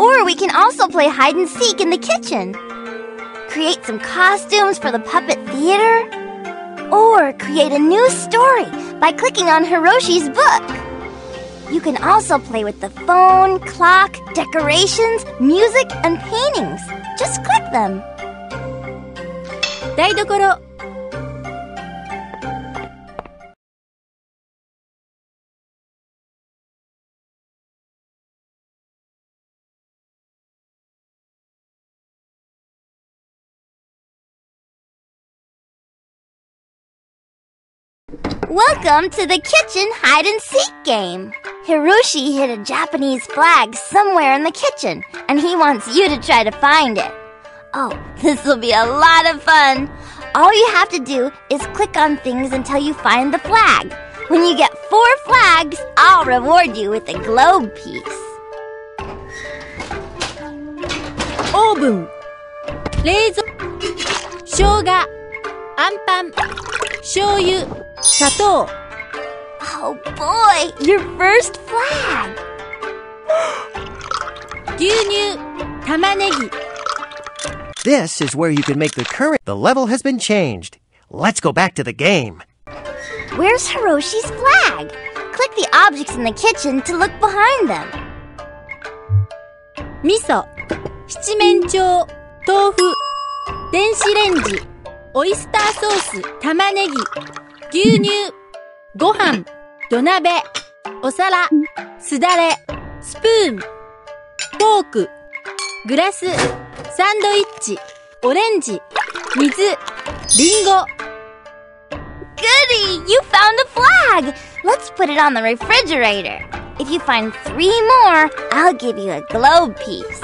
Or we can also play hide and seek in the kitchen. Create some costumes for the puppet theater. Or create a new story by clicking on Hiroshi's book. You can also play with the phone, clock, decorations, music, and paintings. Just click them. Daidokoro. Welcome to the kitchen hide-and-seek game. Hiroshi hid a Japanese flag somewhere in the kitchen, and he wants you to try to find it. Oh, this will be a lot of fun. All you have to do is click on things until you find the flag. When you get four flags, I'll reward you with a globe piece. Oven, freezer, shoga, anpan, shoyu. Sato. Oh boy, your first flag. Gyunyu, tamanegi. This is where you can make the current. The level has been changed. Let's go back to the game. Where's Hiroshi's flag? Click the objects in the kitchen to look behind them. Miso, shichimenchou, tofu, denshi renji, oyster sauce, tamanegi. Gyunyu, gohan, donabe, osara, sudare, spoon, fork, glass, sandwich, orange, mizu, ringo. Goody! You found a flag! Let's put it on the refrigerator. If you find three more, I'll give you a globe piece.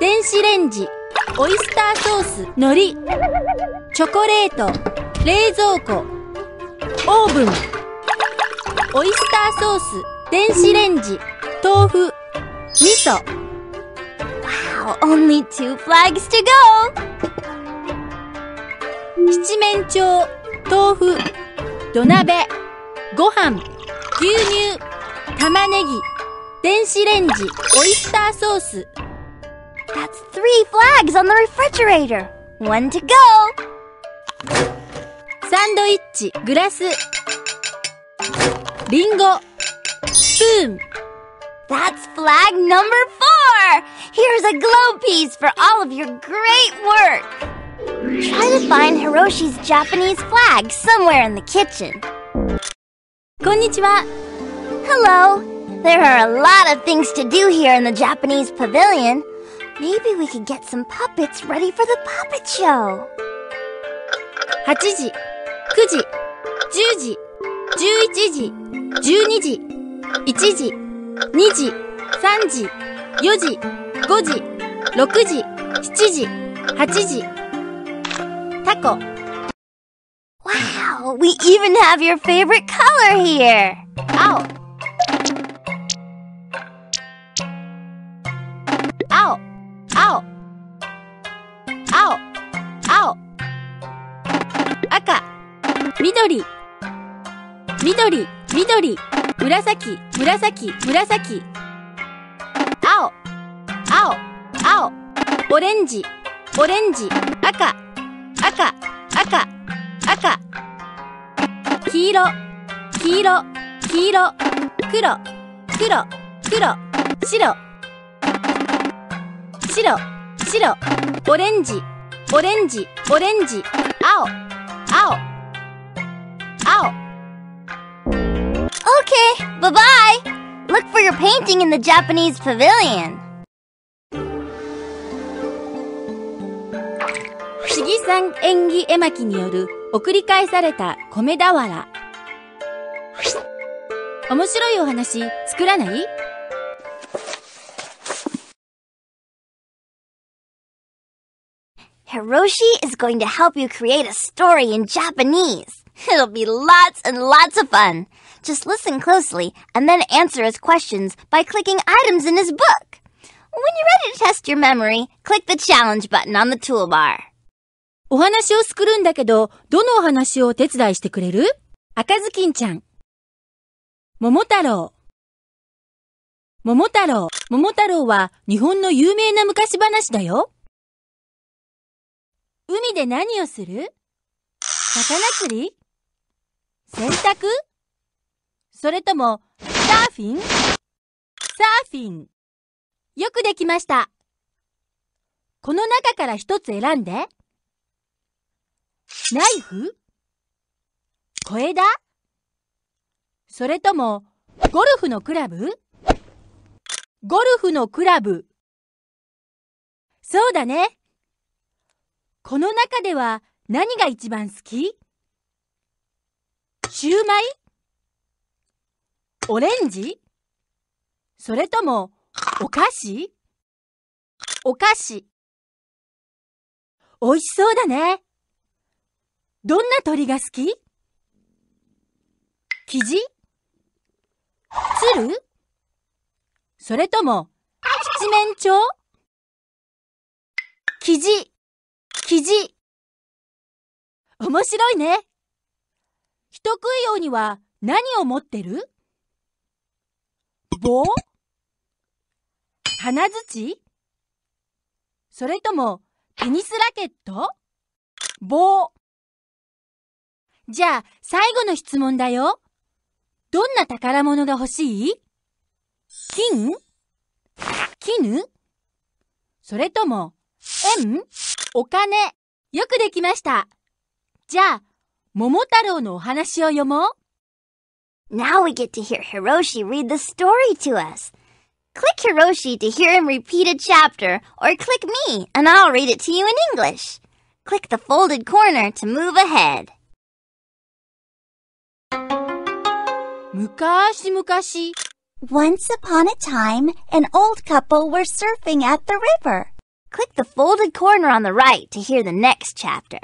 Denshi renji, oyster sauce, nori, chocolate. 冷蔵庫 オーブン オイスターソース 電子レンジ 豆腐 味噌 Wow, only two flags to go! 七面鳥 豆腐 土鍋 ご飯 牛乳 玉ねぎ 電子レンジ オイスターソース That's three flags on the refrigerator! One to go! サンドイッチ、グラス、リンゴ、スプーン。That's flag number four! Here's a globe piece for all of your great work! Try to find Hiroshi's Japanese flag somewhere in the kitchen. Konnichiwa! Hello! There are a lot of things to do here in the Japanese pavilion. Maybe we could get some puppets ready for the puppet show. はちじ くじ じゅうじ じゅういちじ じゅうにじ いちじ にじ さんじ よじ ごじ ろくじ しちじ はちじ タコ Wow! We even have your favorite color here! 青 青 青 青 青 赤 緑 緑 緑 紫 紫 紫 青 青 青 オレンジ オレンジ 赤 赤 赤 赤 黄色 黄色 黄色 黒 黒 黒 白 白 白 オレンジ オレンジ オレンジ 青 Ow. Ow. Okay, bye-bye. Look for your painting in the Japanese pavilion. Shigi-san engi emaki ni yoru okurikai sareta kome dawara. Omoshiroi ohanashi tsukuranai? Hiroshi is going to help you create a story in Japanese. It'll be lots and lots of fun. Just listen closely and then answer his questions by clicking items in his book. When you're ready to test your memory, click the challenge button on the toolbar. お話を作るんだけど、どのお話をお手伝いしてくれる？赤ずきんちゃん。桃太郎。桃太郎。桃太郎は日本の有名な昔話だよ。 海で何をする？魚釣り？洗濯？それともダ surfing, surfing. よくできました。この中から一つ選んで。ナイフ？小枝？それともゴルフのクラブ？ゴルフのクラブ。そうだね。この中では何が一番好き？シューマイ？オレンジ？それともお菓子？お菓子。美味しそうだね。どんな鳥が好き？キジ？ツル？それとも七面鳥？キジ、キジ。面白いね。人食い用には何を持ってる？棒？金づち？それともテニスラケット？棒。じゃあ最後の質問だよ。どんな宝物が欲しい？金？絹？それとも、円？お金？よくできました。じゃあ、桃太郎のお話を読もう。Now we get to hear Hiroshi read the story to us. Click Hiroshi to hear him repeat a chapter, or click me and I'll read it to you in English. Click the folded corner to move ahead. むかしむかし。Once upon a time, an old couple were surfing at the river. Click the folded corner on the right to hear the next chapter.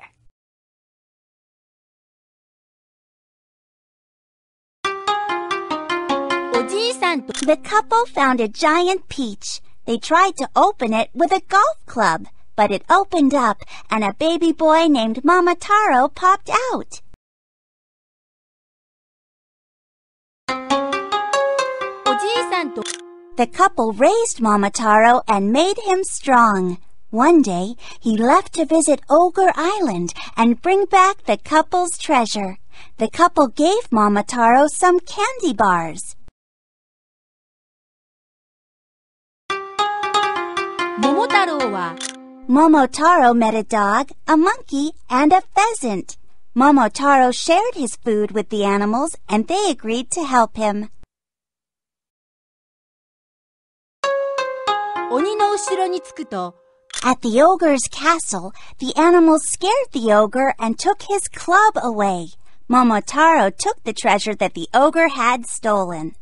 The couple found a giant peach. They tried to open it with a golf club, but it opened up and a baby boy named Momotaro popped out.The couple raised Momotaro and made him strong. One day, he left to visit Ogre Island and bring back the couple's treasure. The couple gave Momotaro some candy bars. Momotaro wa... Momotaro met a dog, a monkey, and a pheasant. Momotaro shared his food with the animals and they agreed to help him.At the ogre's castle, the animals scared the ogre and took his club away. Momotaro took the treasure that the ogre had stolen.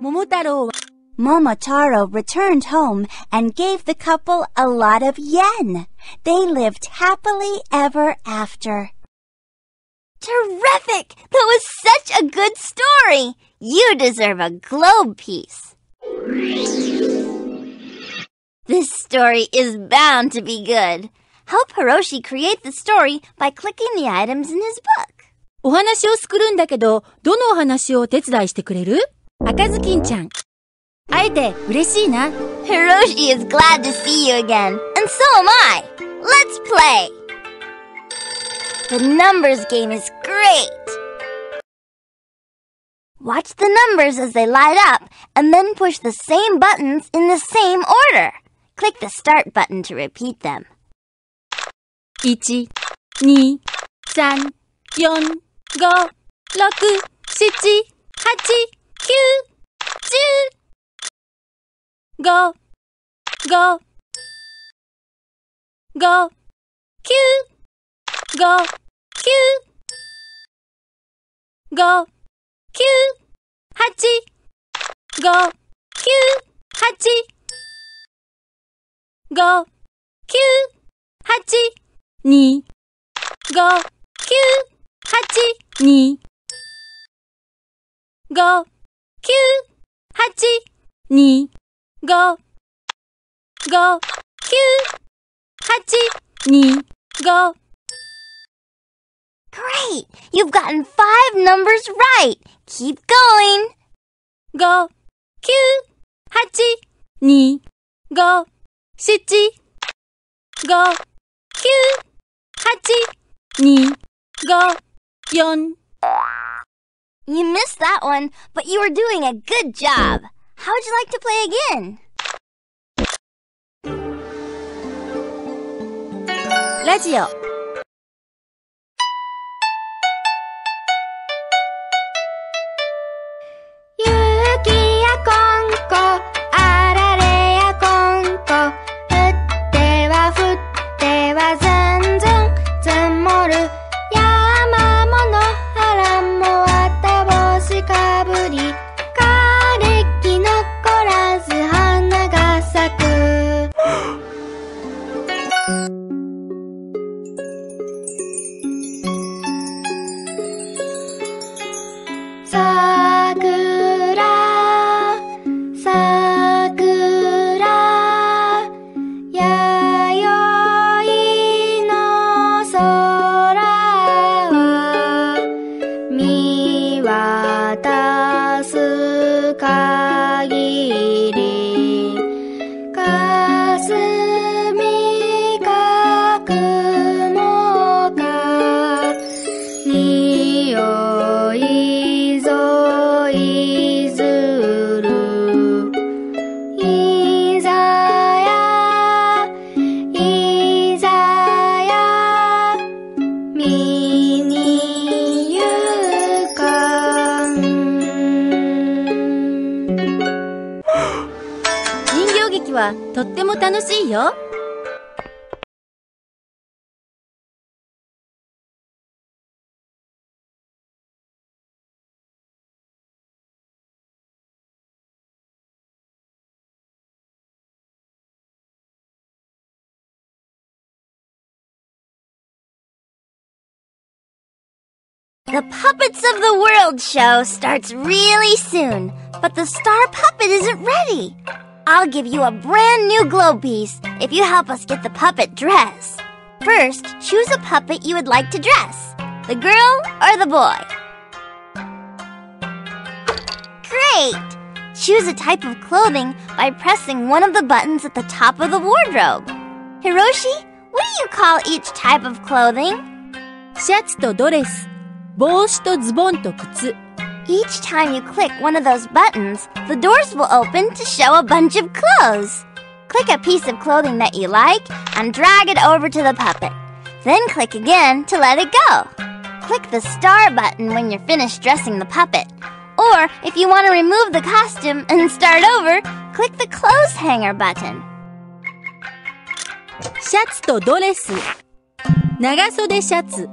Momotaro, Momotaro returned home and gave the couple a lot of yen. They lived happily ever after.Terrific! That was such a good story! You deserve a globe piece! This story is bound to be good. Help Hiroshi create the story by clicking the items in his book. お話を作るんだけど、どのお話をお手伝いしてくれる？赤ずきんちゃん。会えて嬉しいな。Hiroshi is glad to see you again, and so am I! Let's play!The numbers game is great! Watch the numbers as they light up, and then push the same buttons in the same order. Click the Start button to repeat them. one, two, three, four, five, six, seven, eight, nine, ten, eleven, twelve, thirteen, fourteen, fifteen, sixteen, seventeen, eighteen, nineteen, twenty, twenty-one, twenty-two, twenty-three, twenty-four, twenty-five, twenty-six, twenty-seven, twenty-eight, twenty-nine, thirty. Go, Q, go, Q, hachi, go, Q, hachi, go, Q, hachi, ni, go, Q, hachi, ni, go, Q, hachi, ni, go, go, Q, hachi, ni, go.Great! You've gotten five numbers right! Keep going! Go, Q, hachi, ni, go, shichi, go, Q, hachi, ni, go, yun. You missed that one, but you were doing a good job. How would you like to play again? 라디오 The Puppets of the World show starts really soon, but the star puppet isn't ready. I'll give you a brand new glow piece if you help us get the puppet dress. First, choose a puppet you would like to dress, the girl or the boy. Great! Choose a type of clothing by pressing one of the buttons at the top of the wardrobe. Hiroshi, what do you call each type of clothing? シャツとドレス 帽子とズボンと靴 Each time you click one of those buttons, the doors will open to show a bunch of clothes. Click a piece of clothing that you like and drag it over to the puppet. Then click again to let it go. Click the star button when you're finished dressing the puppet. Or if you want to remove the costume and start over, click the clothes hanger button. シャツとドレス 長袖シャツ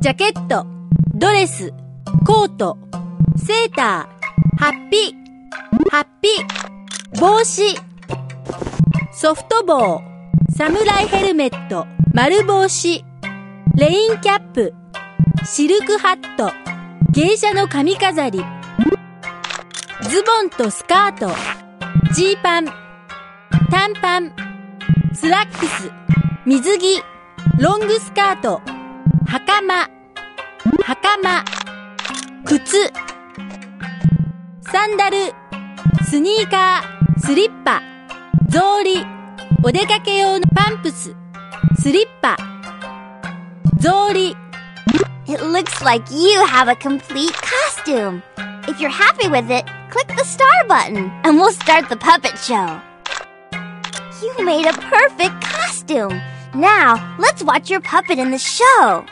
ジャケット ドレス コート セーター はっぴ はっぴ 帽子 ソフト帽 サムライヘルメット 丸帽子 レインキャップ シルクハット 芸者の髪飾り ズボンとスカート ジーパン 短パン スラックス 水着 ロングスカート 袴 袴 靴 サンダル スニーカー スリッパ 草履 お出かけ用のパンプス スリッパ 草履 It looks like you have a complete costume. If you're happy with it, click the star button and we'll start the puppet show. You made a perfect costume. Now, let's watch your puppet in the show.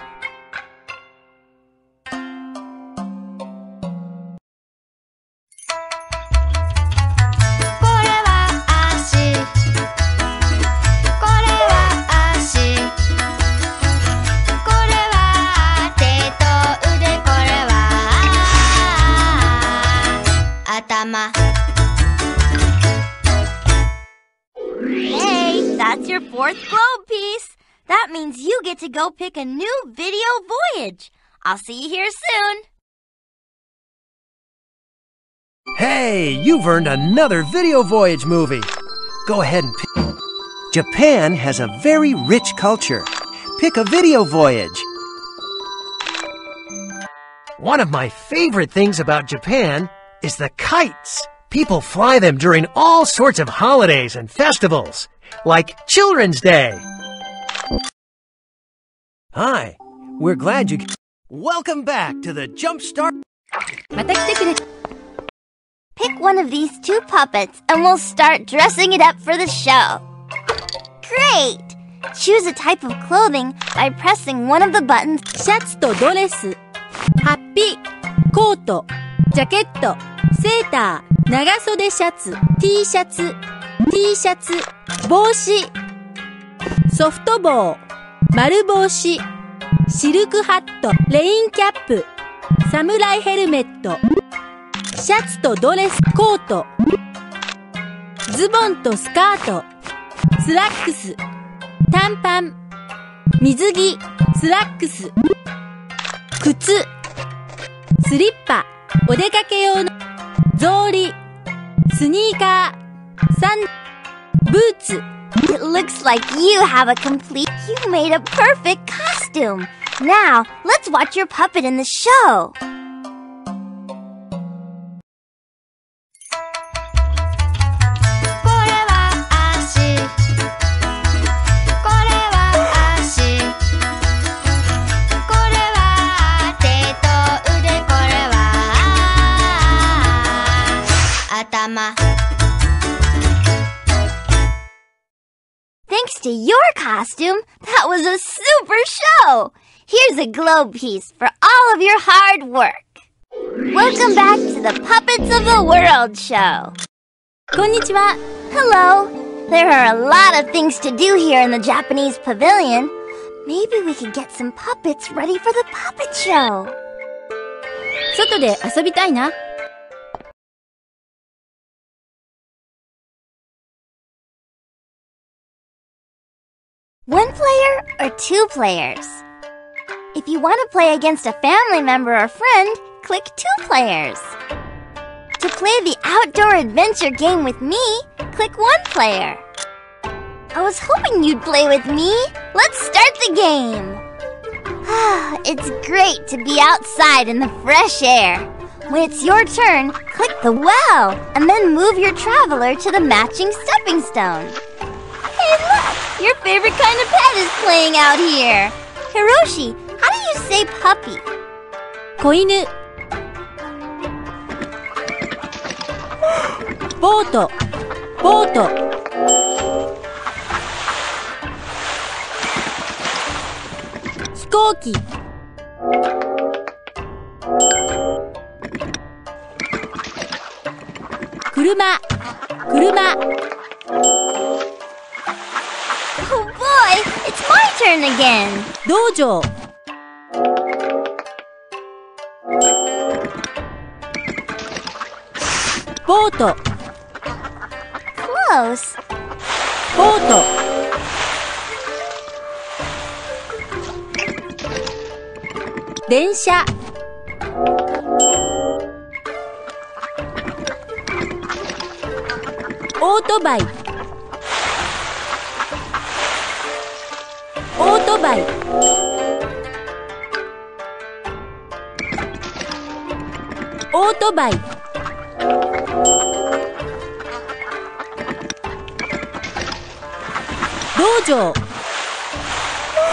Hey, that's your fourth globe piece. That means you get to go pick a new video voyage. I'll see you here soon. Hey, you've earned another video voyage movie. Go ahead and pick. Japan has a very rich culture. Pick a video voyage. One of my favorite things about Japan is the kites. People fly them during all sorts of holidays and festivals, like Children's Day. Hi, we're glad you... Welcome back to the Jumpstart. Pick one of these two puppets and we'll start dressing it up for the show. Great! Choose a type of clothing by pressing one of the buttons. Shirts to dress. Happy. Coat. Jacket. Seater. Nagasode shirts. T-shirts. T-shirts. 帽子. Softball. 丸帽子. Silk hat. Rain cap. Samurai helmet. シャツとドレスコート、ズボンとスカート、スラックス、短パン、水着、スラックス、靴、スリッパ、お出かけ用の草履、スニーカー、サン、ブーツ。It looks like you have a complete. You made a perfect costume. Now, let's watch your puppet in the show. Thanks to your costume, that was a super show! Here's a globe piece for all of your hard work. Welcome back to the Puppets of the World show. Konnichiwa. Hello. There are a lot of things to do here in the Japanese pavilion. Maybe we could get some puppets ready for the puppet show. 外で遊びたいな。One player or two players? If you want to play against a family member or friend, click two players. To play the outdoor adventure game with me, click one player. I was hoping you'd play with me. Let's start the game. It's great to be outside in the fresh air. When it's your turn, click the well and then move your traveler to the matching stepping stone. Hey, look! Your favorite kind of pet is playing out here. Hiroshi, how do you say puppy? Koinu. Boto. Boto. Hikouki. Kuruma. Kuruma. It's my turn again. Dojo. Boto. Close. Boto. Densha. Autobike. Autobike. Autobike. Dojo.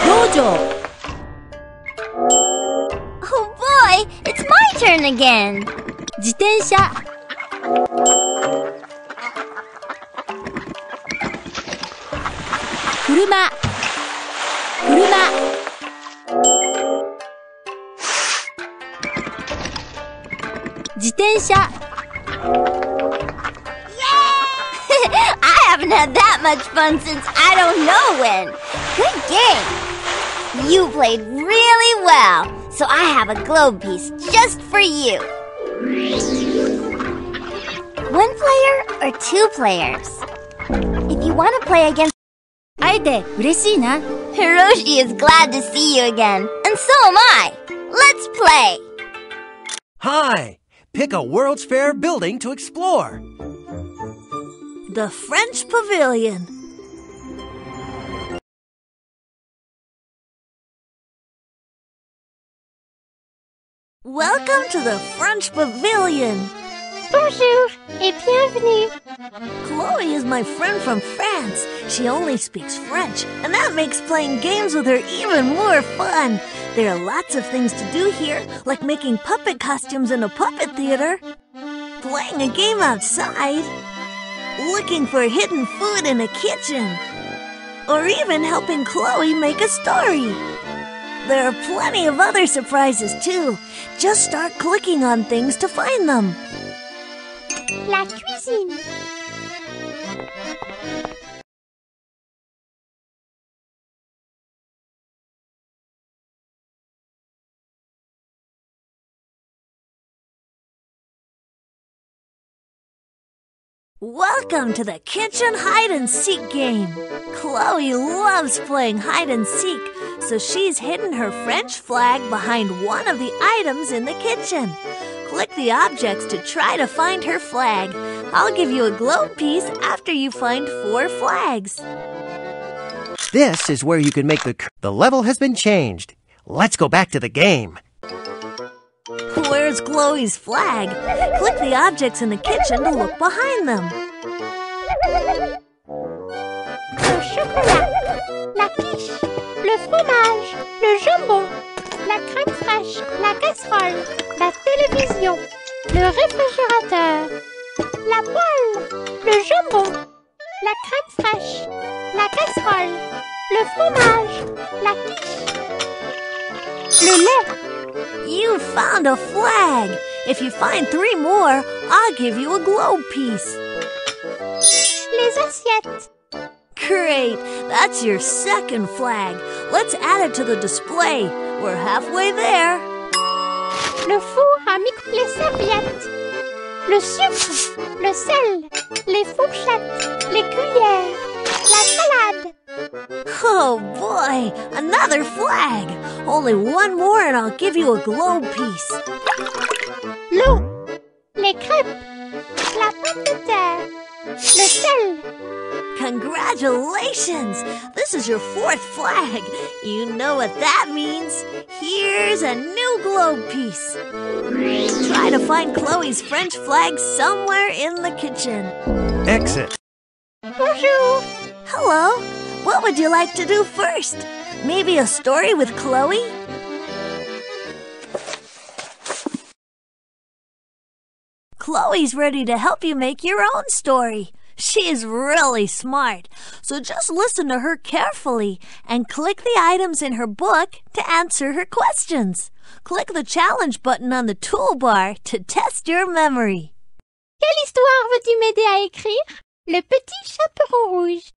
Dojo. Oh boy, it's my turn again. 自転車 車 車 自転車 Yay! I haven't had that much fun since I don't know when. Good game. You played really well, so I have a globe piece just for you. One player or two players? If you want to play against 会えて嬉しいな。Hiroshi is glad to see you again, and so am I. Let's play. Hi. Pick a World's Fair building to explore. The French Pavilion. Welcome to the French Pavilion. Bonjour et bienvenue. Chloe is my friend from France. She only speaks French, and that makes playing games with her even more fun. There are lots of things to do here, like making puppet costumes in a puppet theater, playing a game outside, looking for hidden food in a kitchen, or even helping Chloe make a story. There are plenty of other surprises, too. Just start clicking on things to find them. La cuisine. Welcome to the kitchen hide-and-seek game. Chloe loves playing hide-and-seek, so she's hidden her French flag behind one of the items in the kitchen. Click the objects to try to find her flag. I'll give you a globe piece after you find four flags. This is where you can make the... Cur the level has been changed. Let's go back to the game. Where's Chloe's flag? Click the objects in the kitchen to look behind them. Le chocolat, la quiche, le fromage, le jambon, la crème fraîche, la casserole, la télévision, le réfrigérateur, la poêle, le jambon, la crème fraîche, la casserole, le fromage, la quiche, le lait. You found a flag! If you find three more, I'll give you a globe piece. Les assiettes. Great! That's your second flag. Let's add it to the display. We're halfway there. Le four à micro... Les serviettes. Le sucre. Le sel. Les fourchettes. Les cuillères. La salade. Oh boy, another flag! Only one more and I'll give you a globe piece. L'eau, les crêpes, la pomme de terre, le sel. Congratulations! This is your fourth flag. You know what that means. Here's a new globe piece. Try to find Chloe's French flag somewhere in the kitchen. Exit. Bonjour. Hello. What would you like to do first? Maybe a story with Chloe? Chloe's ready to help you make your own story. She is really smart, so just listen to her carefully and click the items in her book to answer her questions. Click the challenge button on the toolbar to test your memory. Quelle histoire veux-tu m'aider à écrire? Le petit chaperon rouge.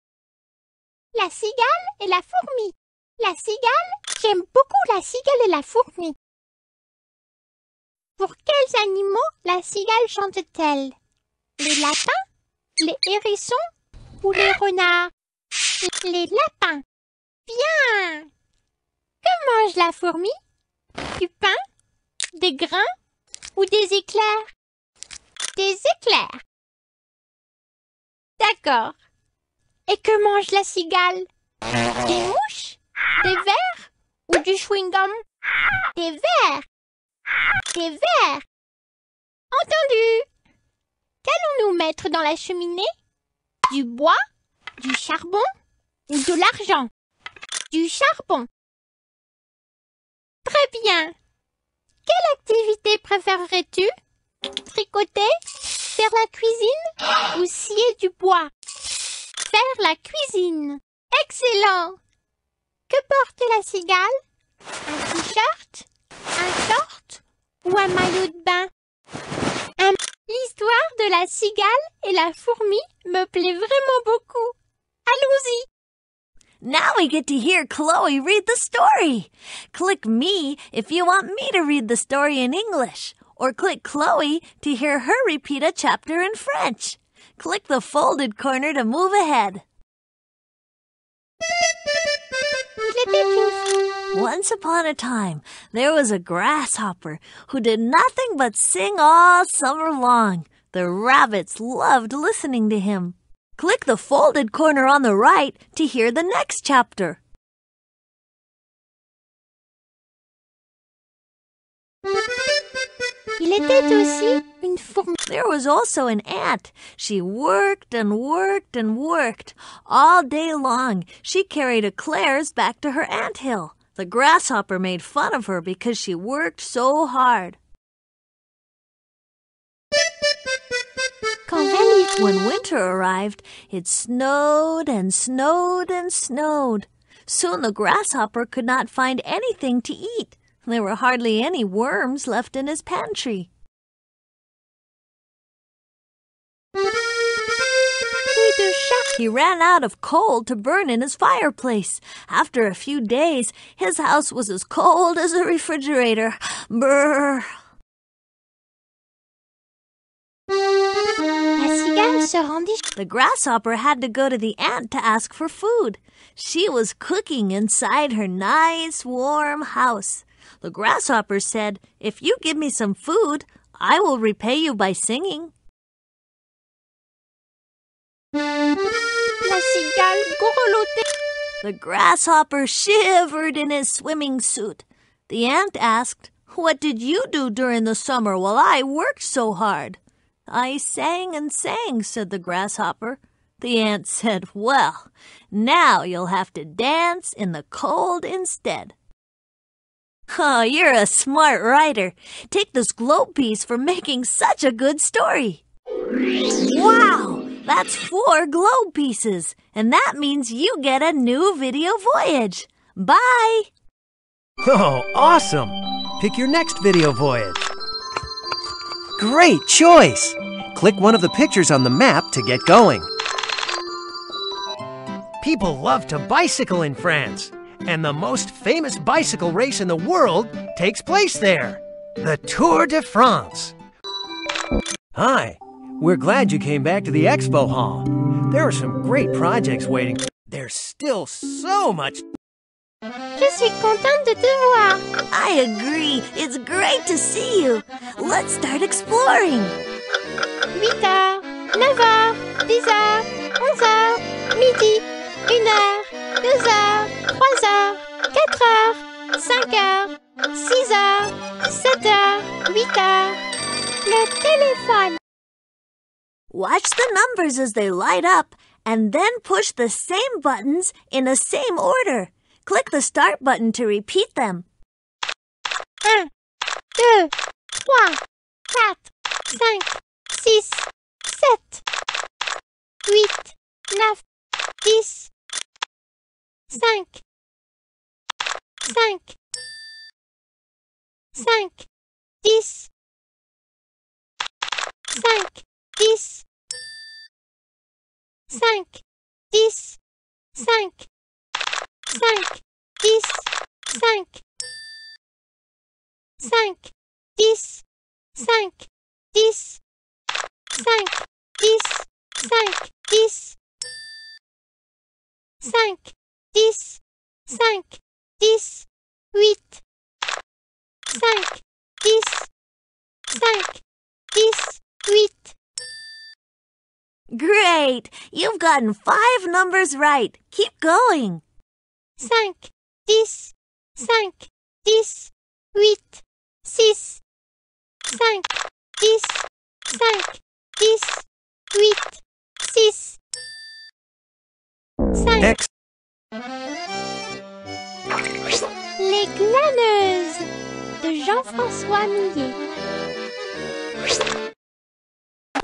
La cigale et la fourmi. La cigale, j'aime beaucoup la cigale et la fourmi. Pour quels animaux la cigale chante-t-elle? Les lapins, les hérissons ou les renards? Les lapins. Bien! Que mange la fourmi? Du pain, des grains ou des éclairs? Des éclairs. D'accord. Et que mange la cigale? Des mouches? Des vers? Ou du chewing-gum? Des vers! Des vers! Entendu! Qu'allons-nous mettre dans la cheminée? Du bois? Du charbon? Ou de l'argent? Du charbon! Très bien! Quelle activité préférerais-tu? Tricoter? Faire la cuisine? Ou scier du bois? Faire la cuisine. Excellent. Que porte la cigale? Un t-shirt? Un short? Ou un maillot de bain? Un... L'histoire de la cigale et la fourmi me plaît vraiment beaucoup. Allons-y. Now we get to hear Chloe read the story. Click me if you want me to read the story in English, or click Chloe to hear her repeat a chapter in French. Click the folded corner to move ahead. Once upon a time, there was a grasshopper who did nothing but sing all summer long. The rabbits loved listening to him. Click the folded corner on the right to hear the next chapter. There was also an ant. She worked and worked and worked. All day long, she carried eclairs back to her anthill. The grasshopper made fun of her because she worked so hard. When winter arrived, it snowed and snowed and snowed. Soon the grasshopper could not find anything to eat. There were hardly any worms left in his pantry. He ran out of coal to burn in his fireplace. After a few days, his house was as cold as a refrigerator. Brrr. The grasshopper had to go to the ant to ask for food. She was cooking inside her nice, warm house. The grasshopper said, "If you give me some food, I will repay you by singing." The grasshopper shivered in his swimming suit. The ant asked, "What did you do during the summer while I worked so hard?" "I sang and sang," said the grasshopper. The ant said, "Well, now you'll have to dance in the cold instead." "Oh, you're a smart writer. Take this globe piece for making such a good story." Wow, that's four globe pieces, and that means you get a new video voyage. Bye! Oh, awesome! Pick your next video voyage. Great choice! Click one of the pictures on the map to get going. People love to bicycle in France, and the most famous bicycle race in the world takes place there, the Tour de France. Hi, we're glad you came back to the expo hall. There are some great projects waiting. There's still so much. Je suis contente de te voir. I agree. It's great to see you. Let's start exploring. huit heures, neuf heures, dix heures, onze heures, midi, une heure, deux heures, trois heures, quatre heures, cinq heures, six heures, sept heures, huit heures. Le téléphone. Watch the numbers as they light up and then push the same buttons in the same order. Click the start button to repeat them. un, deux, trois, quatre, cinq, six, sept, huit, neuf, dix, cinq, cinq, cinq, dix, cinq, dix, cinq, dix, cinq. Cinq, dix, cinq, cinq, dix, cinq, dix, cinq, dix, cinq, dix, cinq, dix, cinq, dix, huit, cinq, dix, cinq, dix, huit. Great! You've gotten five numbers right. Keep going. Cinq, dix, cinq, dix, huit, six, cinq, dix, cinq, dix, huit, six, cinq. Next. Les Glaneuses de Jean-François Millet.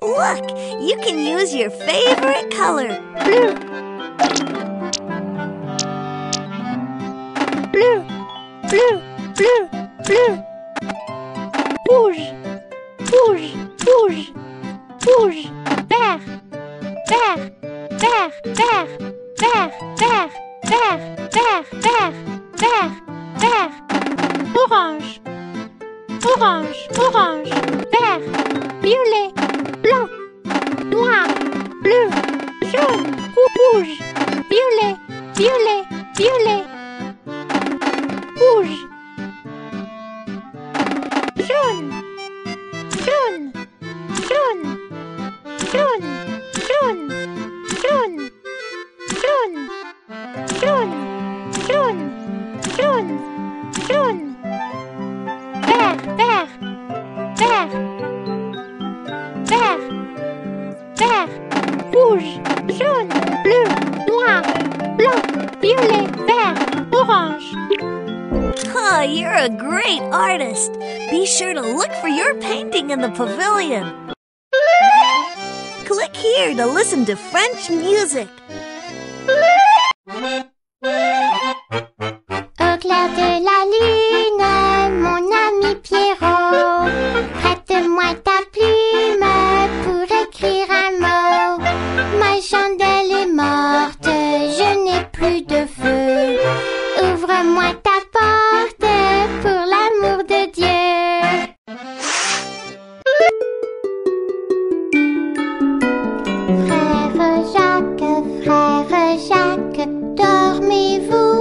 Look, you can use your favorite color, blue. Bleu, bleu, bleu, bleu. Rouge, rouge, rouge, rouge. Vert, vert, vert, vert, vert, vert, vert, vert, vert, vert, vert. Orange, orange, orange. Vert, violet, blanc, noir, bleu, jaune, rouge, violet, violet, violet. Rouge, jaune, jaune, jaune, jaune, jaune, jaune, jaune, jaune, jaune, jaune, jaune, vert, vert, vert, vert, vert, rouge, jaune, bleu, noir, blanc, violet, vert, orange. a great artist. Be sure to look for your painting in the pavilion. Click here to listen to French music. Au clair de la lune, mon ami Pierrot, prête-moi ta plume pour écrire un mot. Ma chandelle est morte, je n'ai plus de feu. Ouvre-moi ta porte pour l'amour de Dieu. Frère Jacques, frère Jacques, dormez-vous,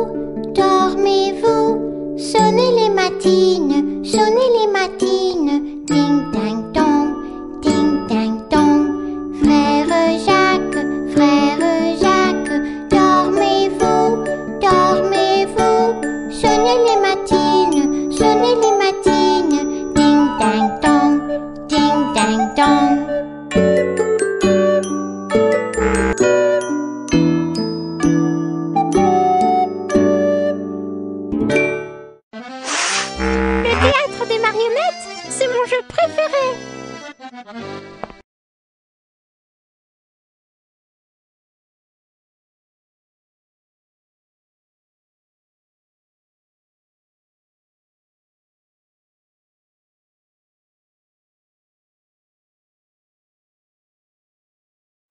dormez-vous. Sonnez les matines, sonnez les matines. Ding-ding-dong, ding-ding-dong. Frère Jacques, frère Jacques, dormez-vous, dormez-vous. Sonnez les matines, sonnez les matines. Ding-ding-dong, ding-ding-dong.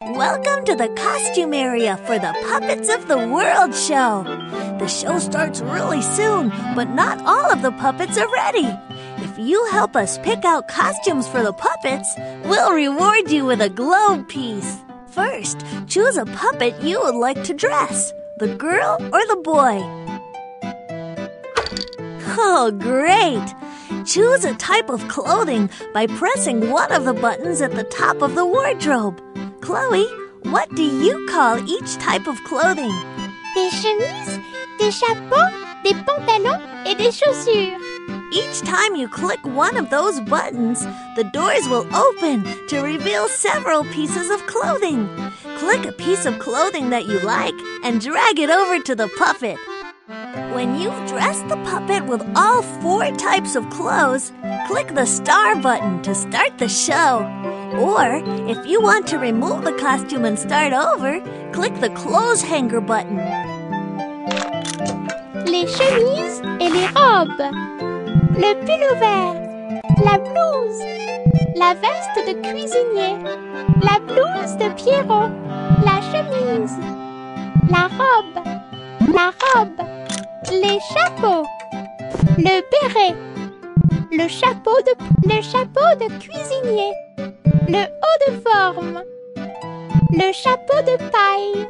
Welcome to the costume area for the Puppets of the World show. The show starts really soon, but not all of the puppets are ready. If you help us pick out costumes for the puppets, we'll reward you with a globe piece. First, choose a puppet you would like to dress, the girl or the boy. Oh, great! Choose a type of clothing by pressing one of the buttons at the top of the wardrobe. Chloe, what do you call each type of clothing? Des chemises, des chapeaux, des pantalons et des chaussures. Each time you click one of those buttons, the doors will open to reveal several pieces of clothing. Click a piece of clothing that you like and drag it over to the puppet. When you've dressed the puppet with all four types of clothes, click the star button to start the show. Or, if you want to remove the costume and start over, click the clothes hanger button. Les chemises et les robes. Le pullover. La blouse. La veste de cuisinier. La blouse de Pierrot. La chemise. La robe. La robe. Les chapeaux. Le béret. Le chapeau de, le chapeau de cuisinier. Le haut de forme. Le chapeau de paille.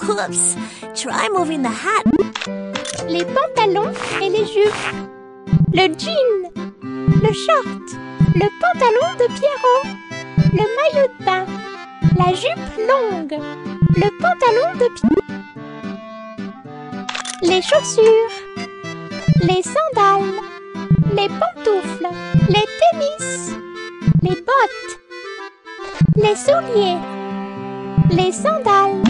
Whoops! Try moving the hat. Les pantalons et les jupes. Le jean. Le short. Le pantalon de Pierrot. Le maillot de bain. La jupe longue. Le pantalon de Pierrot. Les chaussures. Les sandales. Les pantoufles. Les tennis. Les bottes. Les souliers. Les sandales.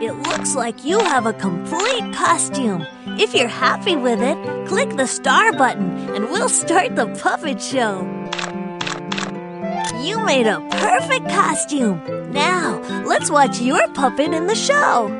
It looks like you have a complete costume. If you're happy with it, click the star button and we'll start the puppet show. You made a perfect costume. Now, let's watch your puppet in the show.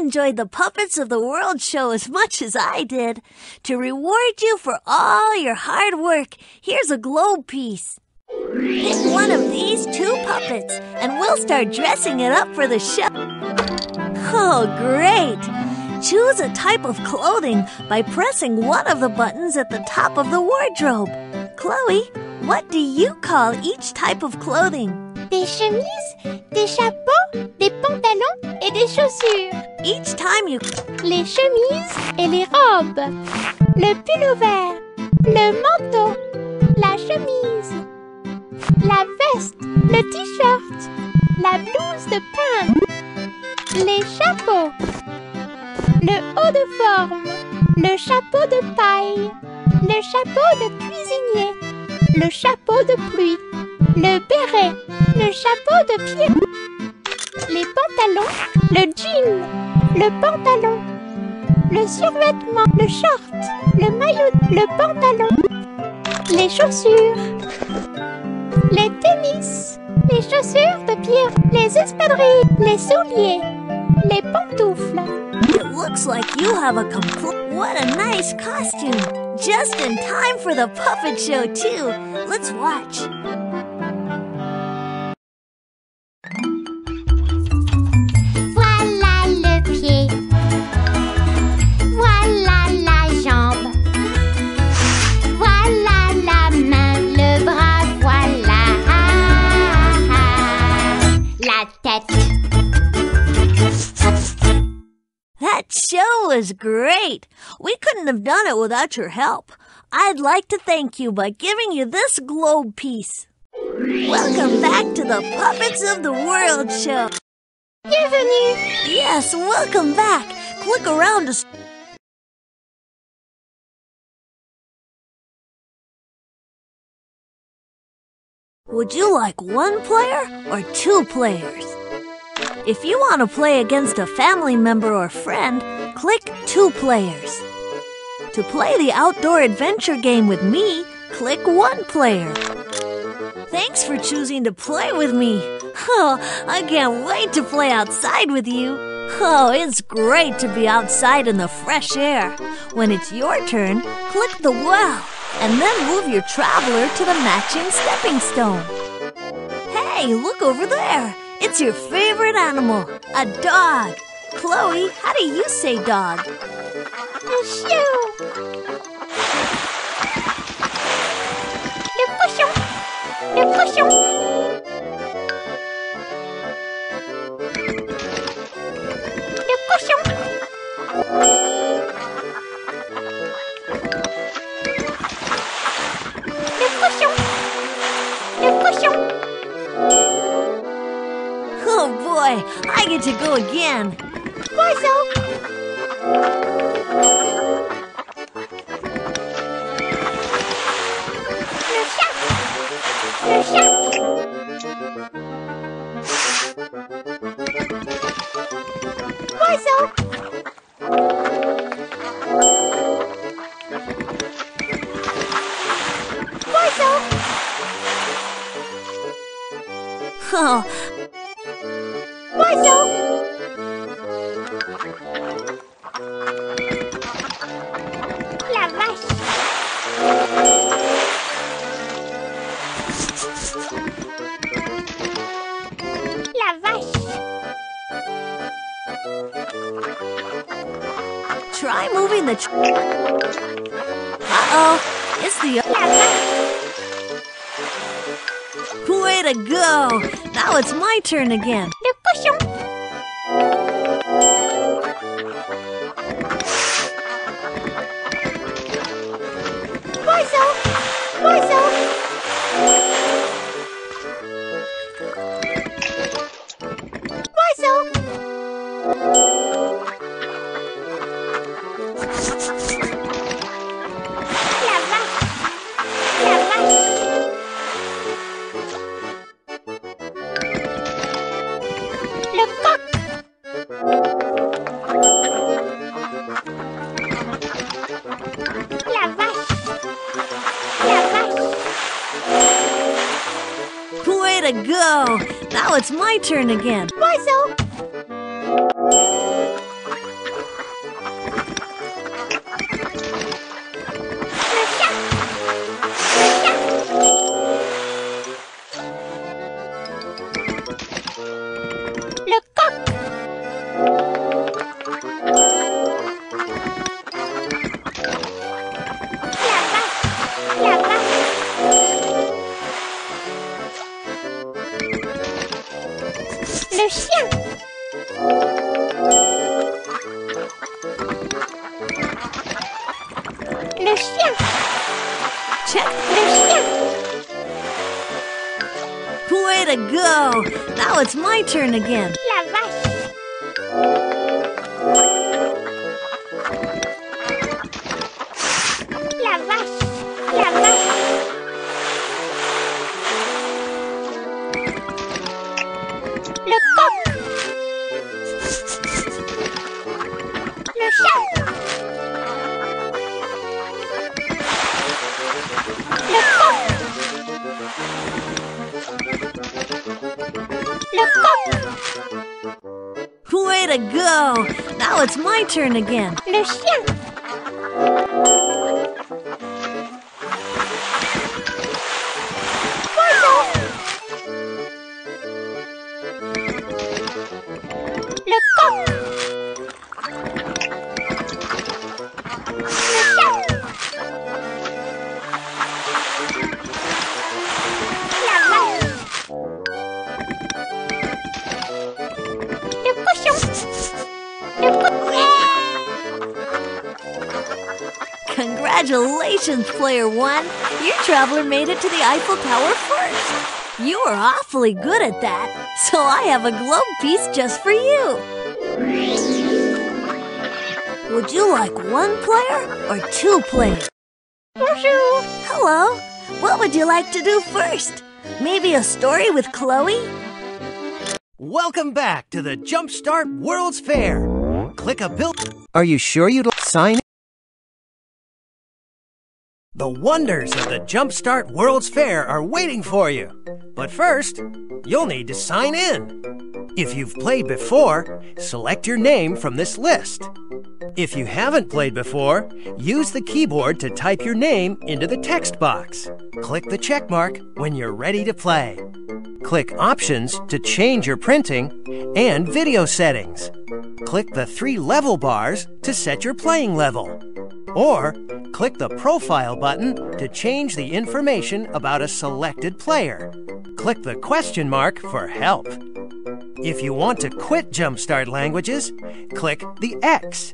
Enjoyed the Puppets of the World show as much as I did. To reward you for all your hard work, here's a globe piece. Pick one of these two puppets, and we'll start dressing it up for the show. Oh, great! Choose a type of clothing by pressing one of the buttons at the top of the wardrobe. Chloe, what do you call each type of clothing? Des chemises, des chapeaux, des pantalons et des chaussures. Each time you... Les chemises et les robes. Le pullover. Le manteau. La chemise, la veste, le t-shirt, la blouse de pain, les chapeaux, le haut de forme, le chapeau de paille, le chapeau de cuisinier, le chapeau de pluie, le béret, le chapeau de pied, les pantalons, le jean, le pantalon, le survêtement, le short, le maillot, le pantalon, les chaussures, les tennis, les chaussures de Pierre, les espadrilles, les souliers, les pantoufles. It looks like you have a complete... What a nice costume! Just in time for the puppet show too! Let's watch! That show was great. We couldn't have done it without your help. I'd like to thank you by giving you this globe piece. Welcome back to the Puppets of the World show. Bienvenue. Yes, welcome back. Click around to... Would you like one player or two players? If you want to play against a family member or friend, click two players. To play the outdoor adventure game with me, click one player. Thanks for choosing to play with me. Oh, I can't wait to play outside with you. Oh, it's great to be outside in the fresh air. When it's your turn, click the wow, and then move your traveler to the matching stepping stone. Hey, look over there. It's your favorite animal, a dog. Chloe, how do you say dog? Le chien. Le cochon. Le cochon. Le cochon. Le cochon. Le cochon. Oh boy, I get to go again. Poisson. Le chat. Le chat. Poisson. Poisson. Oh. Try moving the... Uh-oh, it's the... Way to go! Now it's my turn again. Le cochon. Poisson. Poisson. Go! Now it's my turn again. Poisson! Le chat! Le chat! Le coq! La vache! La vache! Le chien. Le chien. Check. Le chien. a go! Now it's my turn again. La vache. La vache. La vache. Le coq. Le chat. Way to go! Now it's my turn again. Le chien. Poisson. Le coq. Le chat. La vache. Congratulations, Player One! Your traveler made it to the Eiffel Tower first! You were awfully good at that, so I have a globe piece just for you! Would you like one player or two players? Bonjour! Hello! What would you like to do first? Maybe a story with Chloe? Welcome back to the Jumpstart World's Fair. Click a bill. Are you sure you'd like to sign in? The wonders of the Jumpstart World's Fair are waiting for you. But first, you'll need to sign in. If you've played before, select your name from this list. If you haven't played before, use the keyboard to type your name into the text box. Click the check mark when you're ready to play. Click Options to change your printing and video settings. Click the three level bars to set your playing level. Or click the Profile button to change the information about a selected player. Click the question mark for help. If you want to quit Jumpstart Languages, click the X.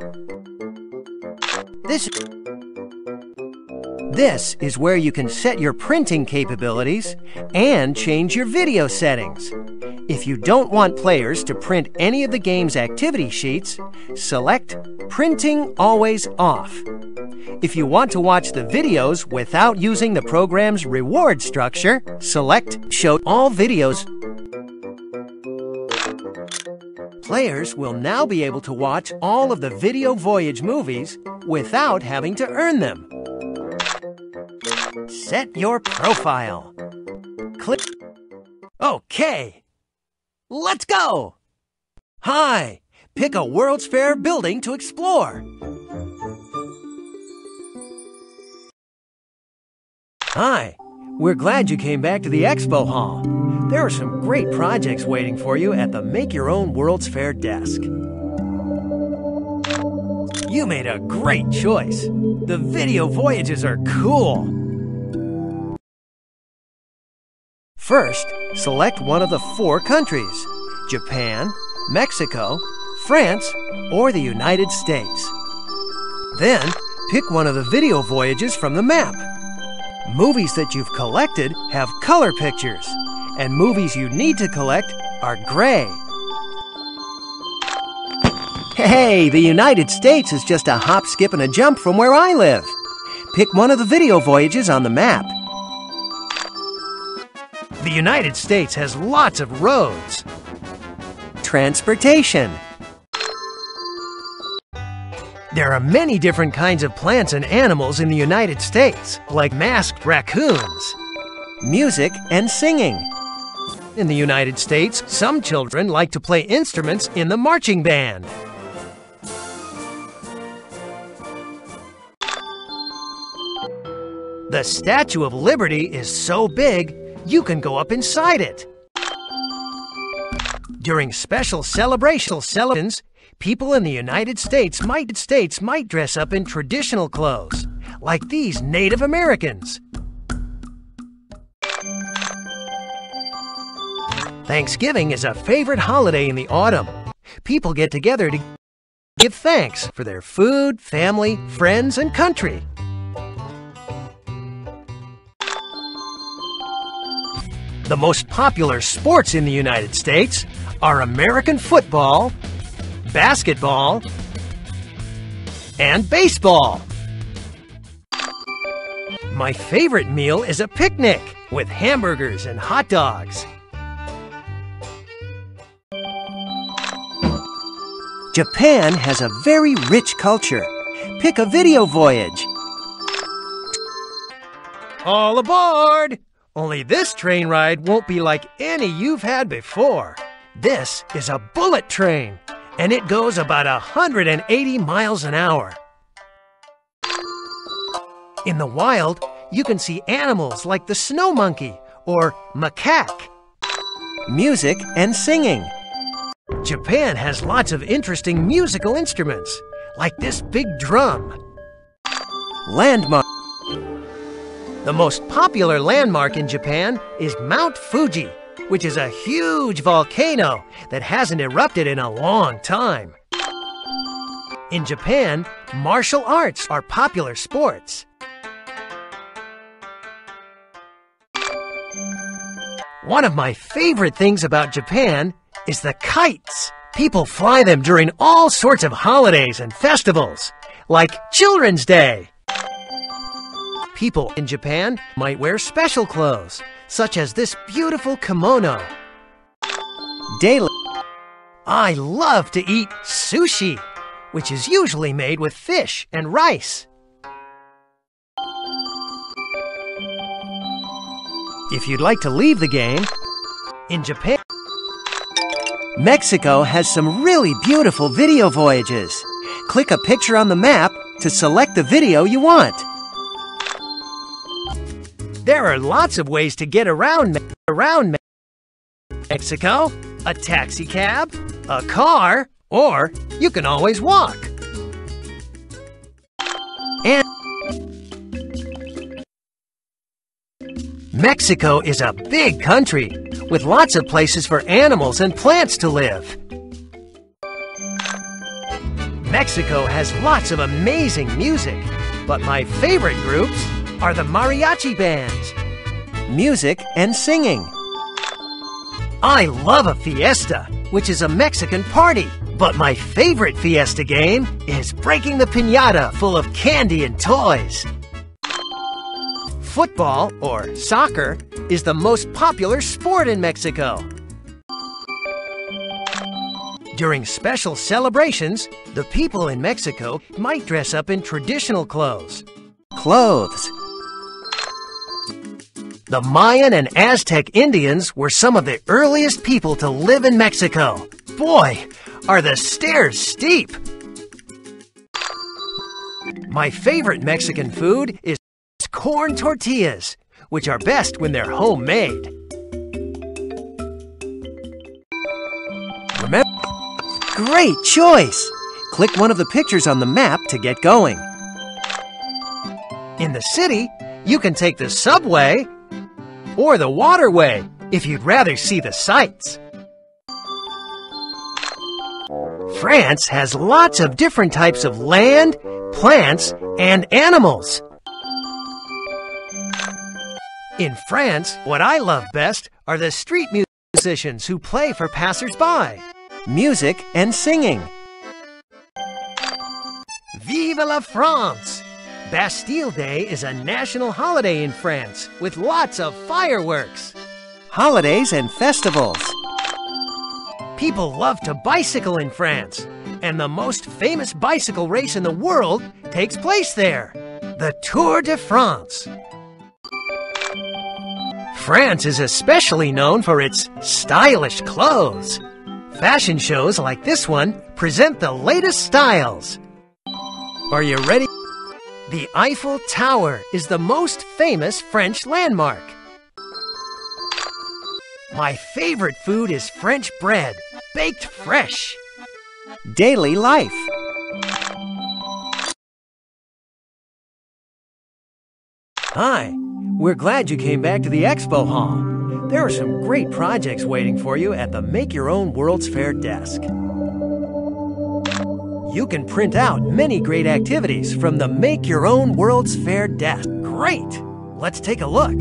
This This is where you can set your printing capabilities and change your video settings. If you don't want players to print any of the game's activity sheets, select Printing Always Off. If you want to watch the videos without using the program's reward structure, select Show All Videos. Players will now be able to watch all of the Video Voyage movies without having to earn them. Set your profile. Click. Okay, let's go! Hi! Pick a World's Fair building to explore. Hi! We're glad you came back to the Expo Hall. There are some great projects waiting for you at the Make Your Own World's Fair desk. You made a great choice. The video voyages are cool. First, select one of the four countries: Japan, Mexico, France, or the United States. Then, pick one of the video voyages from the map. Movies that you've collected have color pictures, and movies you need to collect are gray. Hey, the United States is just a hop, skip, and a jump from where I live. Pick one of the video voyages on the map. The United States has lots of roads. Transportation. There are many different kinds of plants and animals in the United States, like masked raccoons. Music and singing. In the United States, some children like to play instruments in the marching band. The Statue of Liberty is so big, you can go up inside it. During special celebrational celebrations, people in the United States might, States might dress up in traditional clothes, like these Native Americans. Thanksgiving is a favorite holiday in the autumn. People get together to give thanks for their food, family, friends, and country. The most popular sports in the United States are American football, basketball, and baseball. My favorite meal is a picnic with hamburgers and hot dogs. Japan has a very rich culture. Pick a video voyage. All aboard! Only this train ride won't be like any you've had before. This is a bullet train, and it goes about one hundred eighty miles an hour. In the wild, you can see animals like the snow monkey or macaque. Music and singing. Japan has lots of interesting musical instruments, like this big drum. Landmark. The most popular landmark in Japan is Mount Fuji, which is a huge volcano that hasn't erupted in a long time. In Japan, martial arts are popular sports. One of my favorite things about Japan is the kites. People fly them during all sorts of holidays and festivals, like Children's Day. People in Japan might wear special clothes, such as this beautiful kimono. Daily. I love to eat sushi, which is usually made with fish and rice. If you'd like to leave the game, in Japan. Mexico has some really beautiful video voyages. Click a picture on the map to select the video you want. There are lots of ways to get around, around Mexico, a taxi cab, a car, or you can always walk. And Mexico is a big country with lots of places for animals and plants to live. Mexico has lots of amazing music, but my favorite groups are the mariachi bands. Music and singing. I love a fiesta, which is a Mexican party, but my favorite fiesta game is breaking the piñata full of candy and toys. Football, or soccer, is the most popular sport in Mexico. During special celebrations, the people in Mexico might dress up in traditional clothes. Clothes. The Mayan and Aztec Indians were some of the earliest people to live in Mexico. Boy, are the stairs steep! My favorite Mexican food is corn tortillas, which are best when they're homemade. Remember? Great choice! Click one of the pictures on the map to get going. In the city, you can take the subway or the waterway, if you'd rather see the sights. France has lots of different types of land, plants, and animals. In France, what I love best are the street musicians who play for passers-by. Music and singing. Vive la France! Bastille Day is a national holiday in France with lots of fireworks. Holidays and festivals. People love to bicycle in France, and the most famous bicycle race in the world takes place there, the Tour de France. France is especially known for its stylish clothes. Fashion shows like this one present the latest styles. Are you ready? The Eiffel Tower is the most famous French landmark. My favorite food is French bread, baked fresh. Daily life. Hi, we're glad you came back to the expo hall. There are some great projects waiting for you at the Make Your Own World's Fair desk. You can print out many great activities from the Make Your Own World's Fair desk. Great! Let's take a look.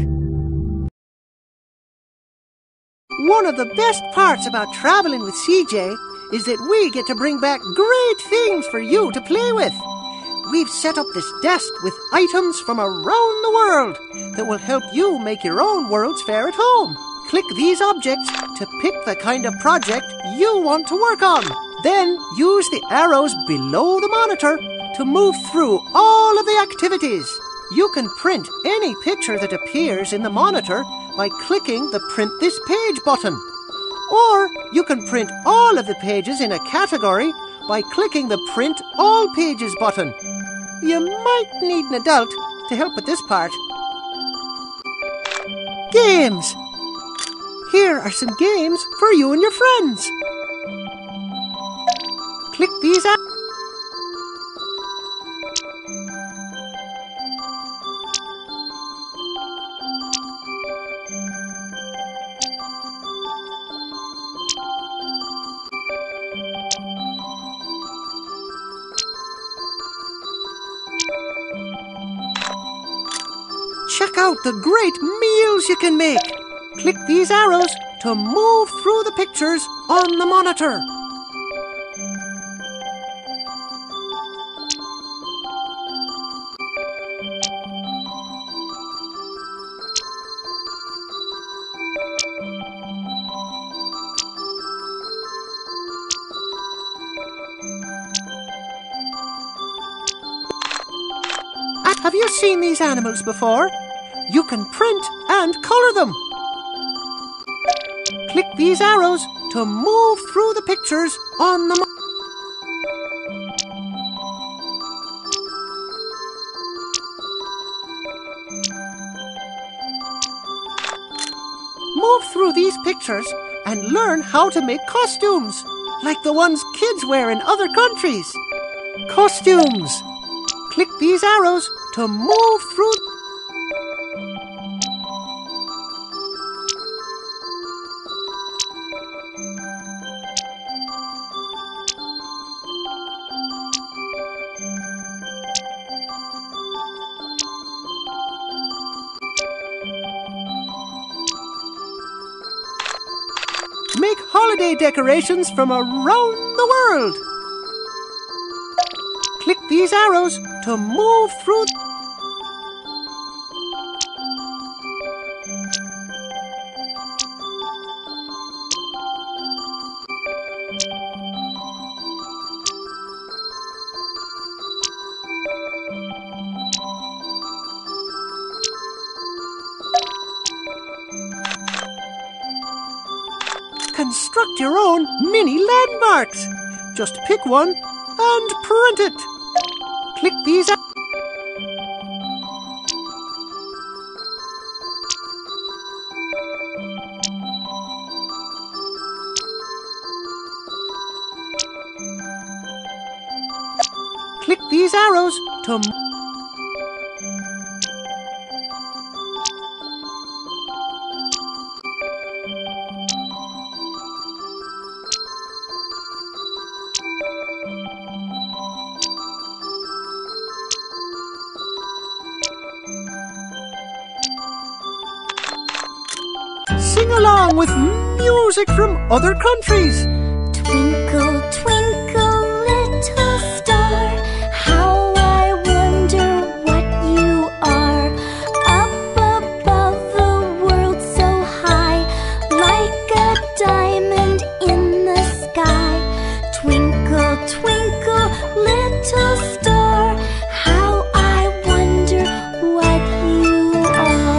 One of the best parts about traveling with C J is that we get to bring back great things for you to play with. We've set up this desk with items from around the world that will help you make your own World's Fair at home. Click these objects to pick the kind of project you want to work on. Then use the arrows below the monitor to move through all of the activities. You can print any picture that appears in the monitor by clicking the Print This Page button. Or you can print all of the pages in a category by clicking the Print All Pages button. You might need an adult to help with this part. Games. Here are some games for you and your friends. Click these out. Check out the great meals you can make. Click these arrows to move through the pictures on the monitor. Have you seen these animals before? You can print and color them. Click these arrows to move through the pictures on the monitor. Move through these pictures and learn how to make costumes, like the ones kids wear in other countries. Costumes. Click these arrows to move through. Make holiday decorations from around the world. Click these arrows to move through. Construct your own mini landmarks. Just pick one and print it. Click these out. Click these arrows to sing along with music from other countries. Twinkle, twinkle, little star, how I wonder what you are. Up above the world so high, like a diamond in the sky. Twinkle, twinkle, little star, how I wonder what you are.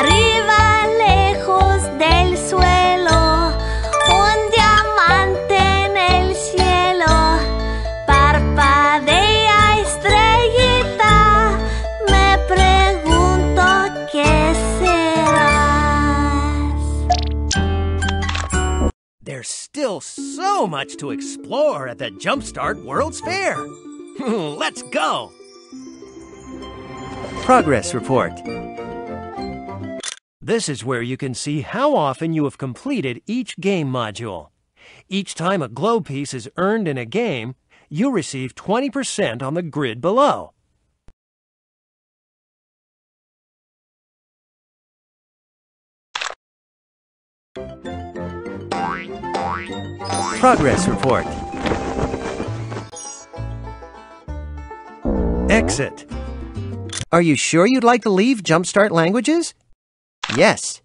arriba, lejos del suelo, un diamante en el cielo, parpadea estrellita, me pregunto qué serás. There's still so much to explore at the Jumpstart World's Fair. Let's go! Progress report. This is where you can see how often you have completed each game module. Each time a globe piece is earned in a game, you receive twenty percent on the grid below. Progress report. Exit. Are you sure you'd like to leave Jumpstart Languages? Yes.